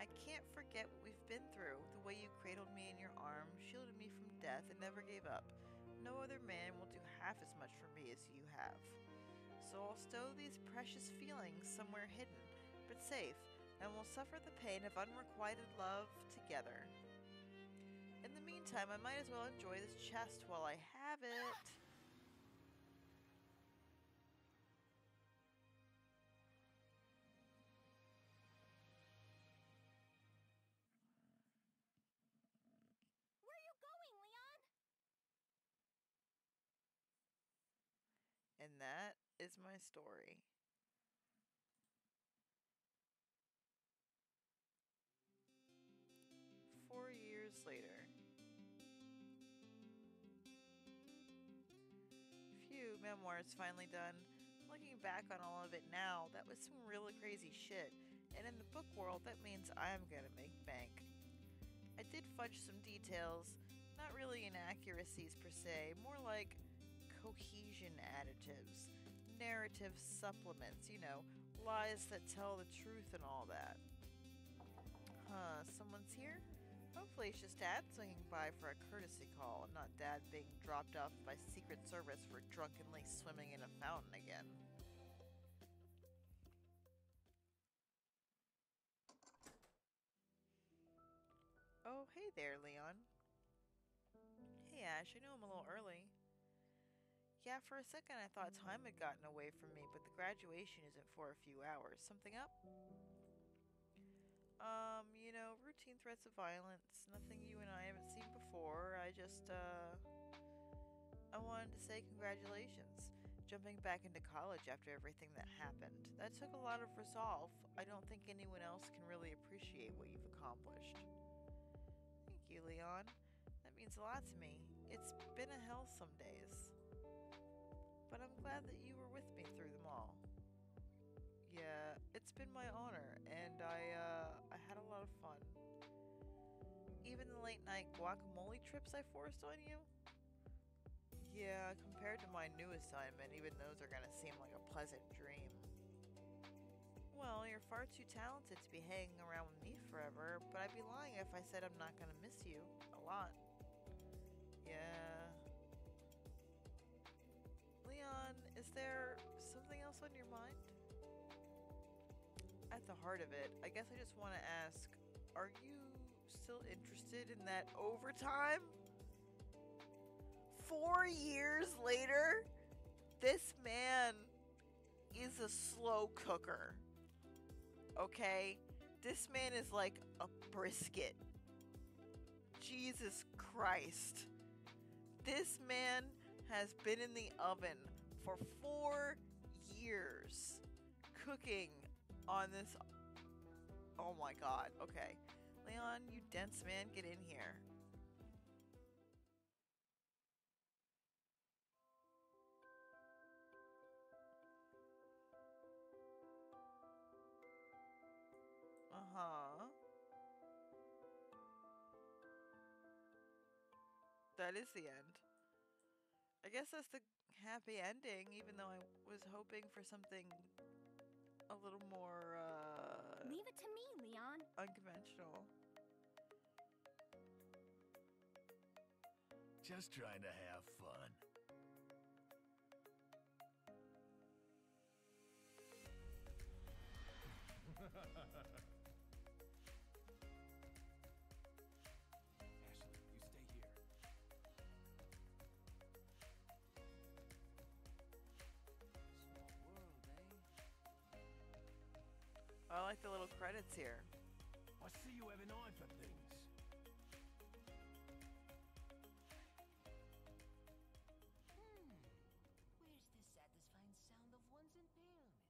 I can't forget what we've been through, the way you cradled me in your arms, shielded me from death, and never gave up. No other man will do half as much for me as you have. So I'll stow these precious feelings somewhere hidden, but safe, and we'll suffer the pain of unrequited love together. In the meantime, I might as well enjoy this chest while I have it. And that is my story. Four years later. Phew, memoir's finally done. Looking back on all of it now, that was some really crazy shit. And in the book world, that means I'm gonna make bank. I did fudge some details, not really inaccuracies per se, more like cohesion additives, narrative supplements, you know, lies that tell the truth and all that. Huh, someone's here? Hopefully it's just Dad swinging by for a courtesy call, and not Dad being dropped off by Secret Service for drunkenly swimming in a fountain again. Oh, hey there, Leon. Hey, Ash, I know I'm a little early. Yeah, for a second I thought time had gotten away from me, but the graduation isn't for a few hours. Something up? You know, routine threats of violence. Nothing you and I haven't seen before. I just, I wanted to say congratulations. Jumping back into college after everything that happened. That took a lot of resolve. I don't think anyone else can really appreciate what you've accomplished. Thank you, Leon. That means a lot to me. It's been a hell some days. But I'm glad that you were with me through them all. Yeah, it's been my honor, and I had a lot of fun. Even the late night guacamole trips I forced on you? Yeah, compared to my new assignment, even those are gonna seem like a pleasant dream. Well, you're far too talented to be hanging around with me forever, but I'd be lying if I said I'm not gonna miss you. A lot. Yeah. Leon, is there something else on your mind? At the heart of it, I guess I just want to ask, are you still interested in that overtime? 4 years later, this man is a slow cooker, okay? This man is like a brisket. Jesus Christ. This man has been in the oven for 4 years cooking on this. Oh my god. Okay. Leon, you dense man, get in here. Uh-huh. That is the end. I guess that's the happy ending, even though I was hoping for something a little more, Leave it to me, Leon. Unconventional. Just trying to have fun. Ashley, you stay here. Small world, eh? I like the little credits here. I see you have an eye for things. Where's the satisfying sound of one's impalement?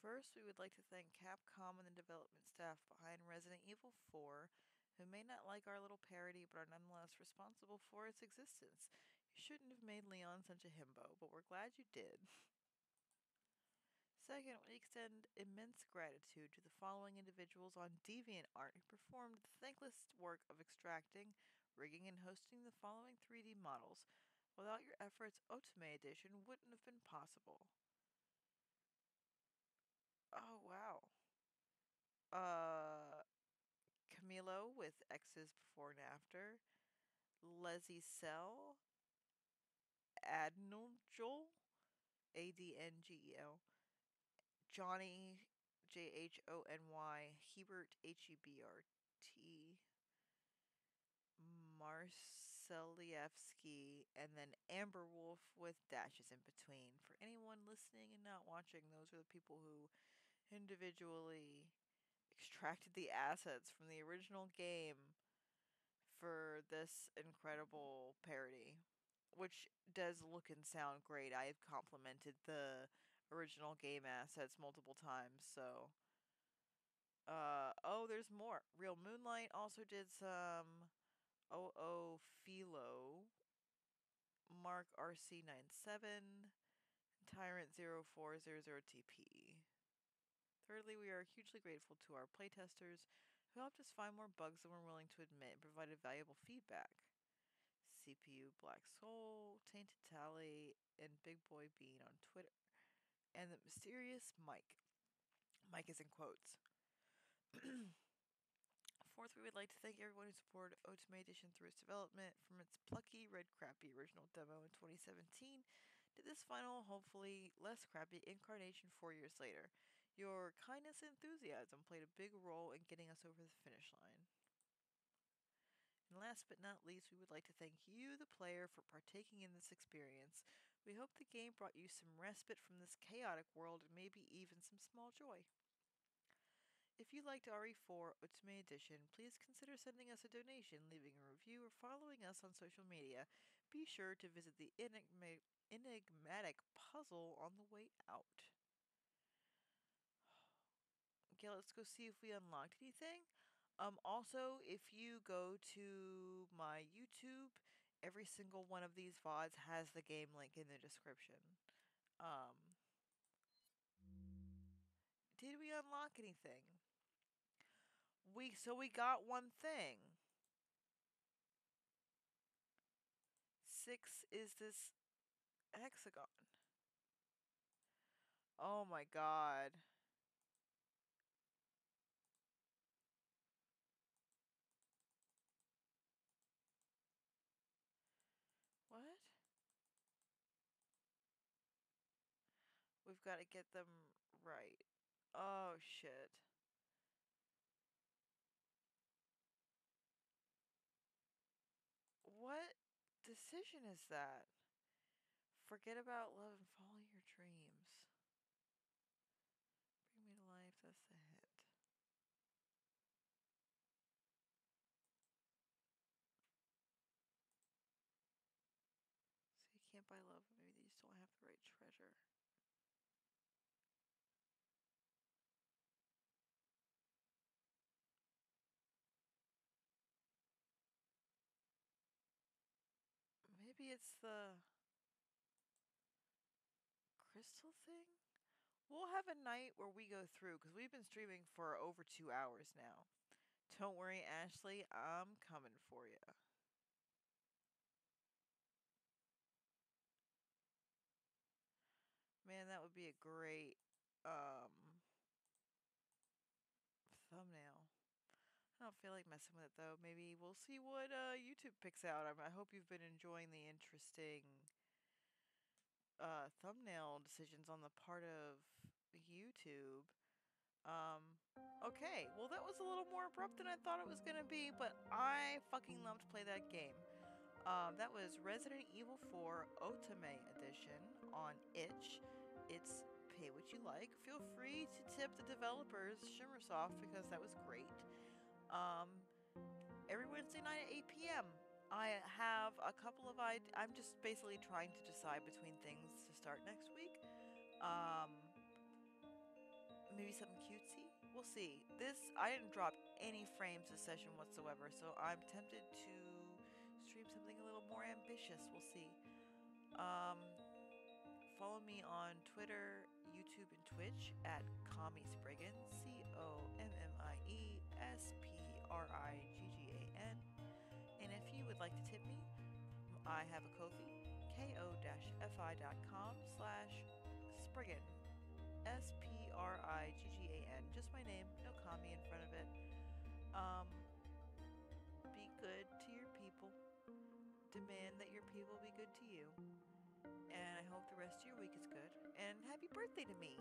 First, we would like to thank Capcom and the development staff behind Resident Evil 4, who may not like our little parody, but are nonetheless responsible for its existence. You shouldn't have made Leon such a himbo, but we're glad you did. Second, we extend immense gratitude to the following individuals on DeviantArt who performed the thankless work of extracting, rigging, and hosting the following 3D models. Without your efforts, Otome Edition wouldn't have been possible. Oh, wow. Camilo with X's before and after. Lezicell. Adnujul. A-D-N-G-E-L. Johnny, J-H-O-N-Y. Hebert, H-E-B-R-T. Marcelievsky, and then Amber Wolf with dashes in between. For anyone listening and not watching, those are the people who individually extracted the assets from the original game for this incredible parody, which does look and sound great. I have complimented the original game assets multiple times, so... oh, there's more. Real Moonlight also did some... Philo Mark RC97 Tyrant 0400TP. Thirdly, we are hugely grateful to our playtesters who helped us find more bugs than we're willing to admit and provided valuable feedback. CPU Black Soul, Tainted Tally, and Big Boy Bean on Twitter, and the mysterious Mike. Mike is in quotes. Fourth, we would like to thank everyone who supported Otome Edition through its development, from its plucky, red, crappy original demo in 2017 to this final, hopefully less crappy, incarnation 4 years later. Your kindness and enthusiasm played a big role in getting us over the finish line. And last but not least, we would like to thank you, the player, for partaking in this experience. We hope the game brought you some respite from this chaotic world and maybe even some small joy. If you liked RE4 Otome Edition, please consider sending us a donation, leaving a review, or following us on social media. Be sure to visit the enigmatic puzzle on the way out. Okay, let's go see if we unlocked anything. Also, if you go to my YouTube, every single one of these VODs has the game link in the description. Did we unlock anything? So we got one thing. 6 is this hexagon. Oh my god. What? We've got to get them right. Oh, shit. What decision is that? Forget about love and follow your dreams. Bring me to life, that's the hit. So you can't buy love, maybe you just don't have the right treasure. Maybe it's the crystal thing? We'll have a night where we go through, because we've been streaming for over 2 hours now. Don't worry, Ashley, I'm coming for you. Man, that would be a great thumbnail. I don't feel like messing with it, though. Maybe we'll see what YouTube picks out. I hope you've been enjoying the interesting thumbnail decisions on the part of YouTube. Okay, well that was a little more abrupt than I thought it was gonna be, but I fucking love to play that game. That was Resident Evil 4 Otome Edition on Itch. It's pay what you like. Feel free to tip the developers, Shimmersoft, because that was great. Every Wednesday night at 8 p.m. I have a couple of ideas. I'm just basically trying to decide between things to start next week. Maybe something cutesy? We'll see. This, I didn't drop any frames this session whatsoever, so I'm tempted to stream something a little more ambitious. We'll see. Follow me on Twitter, YouTube, and Twitch at Commie Spriggan, C-O-M-M-I-E-S-P-R-I-G-G-A-N. And if you would like to tip me, I have a Ko-fi, ko-fi.com/Spriggan. S-P-R-I-G-G-A-N. Just my name, no commie in front of it. Be good to your people. Demand that your people be good to you. And I hope the rest of your week is good. And happy birthday to me.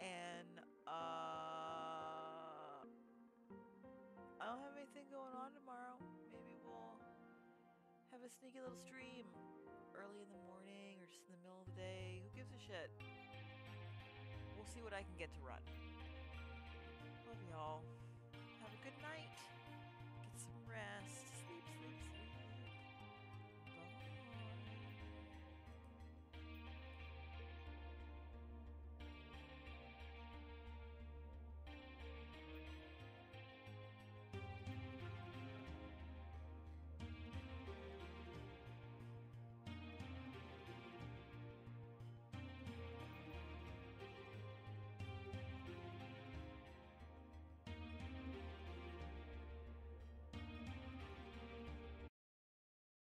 And, I don't have anything going on tomorrow. Maybe we'll have a sneaky little stream early in the morning or just in the middle of the day. Who gives a shit? We'll see what I can get to run. Love y'all. Have a good night. Get some rest.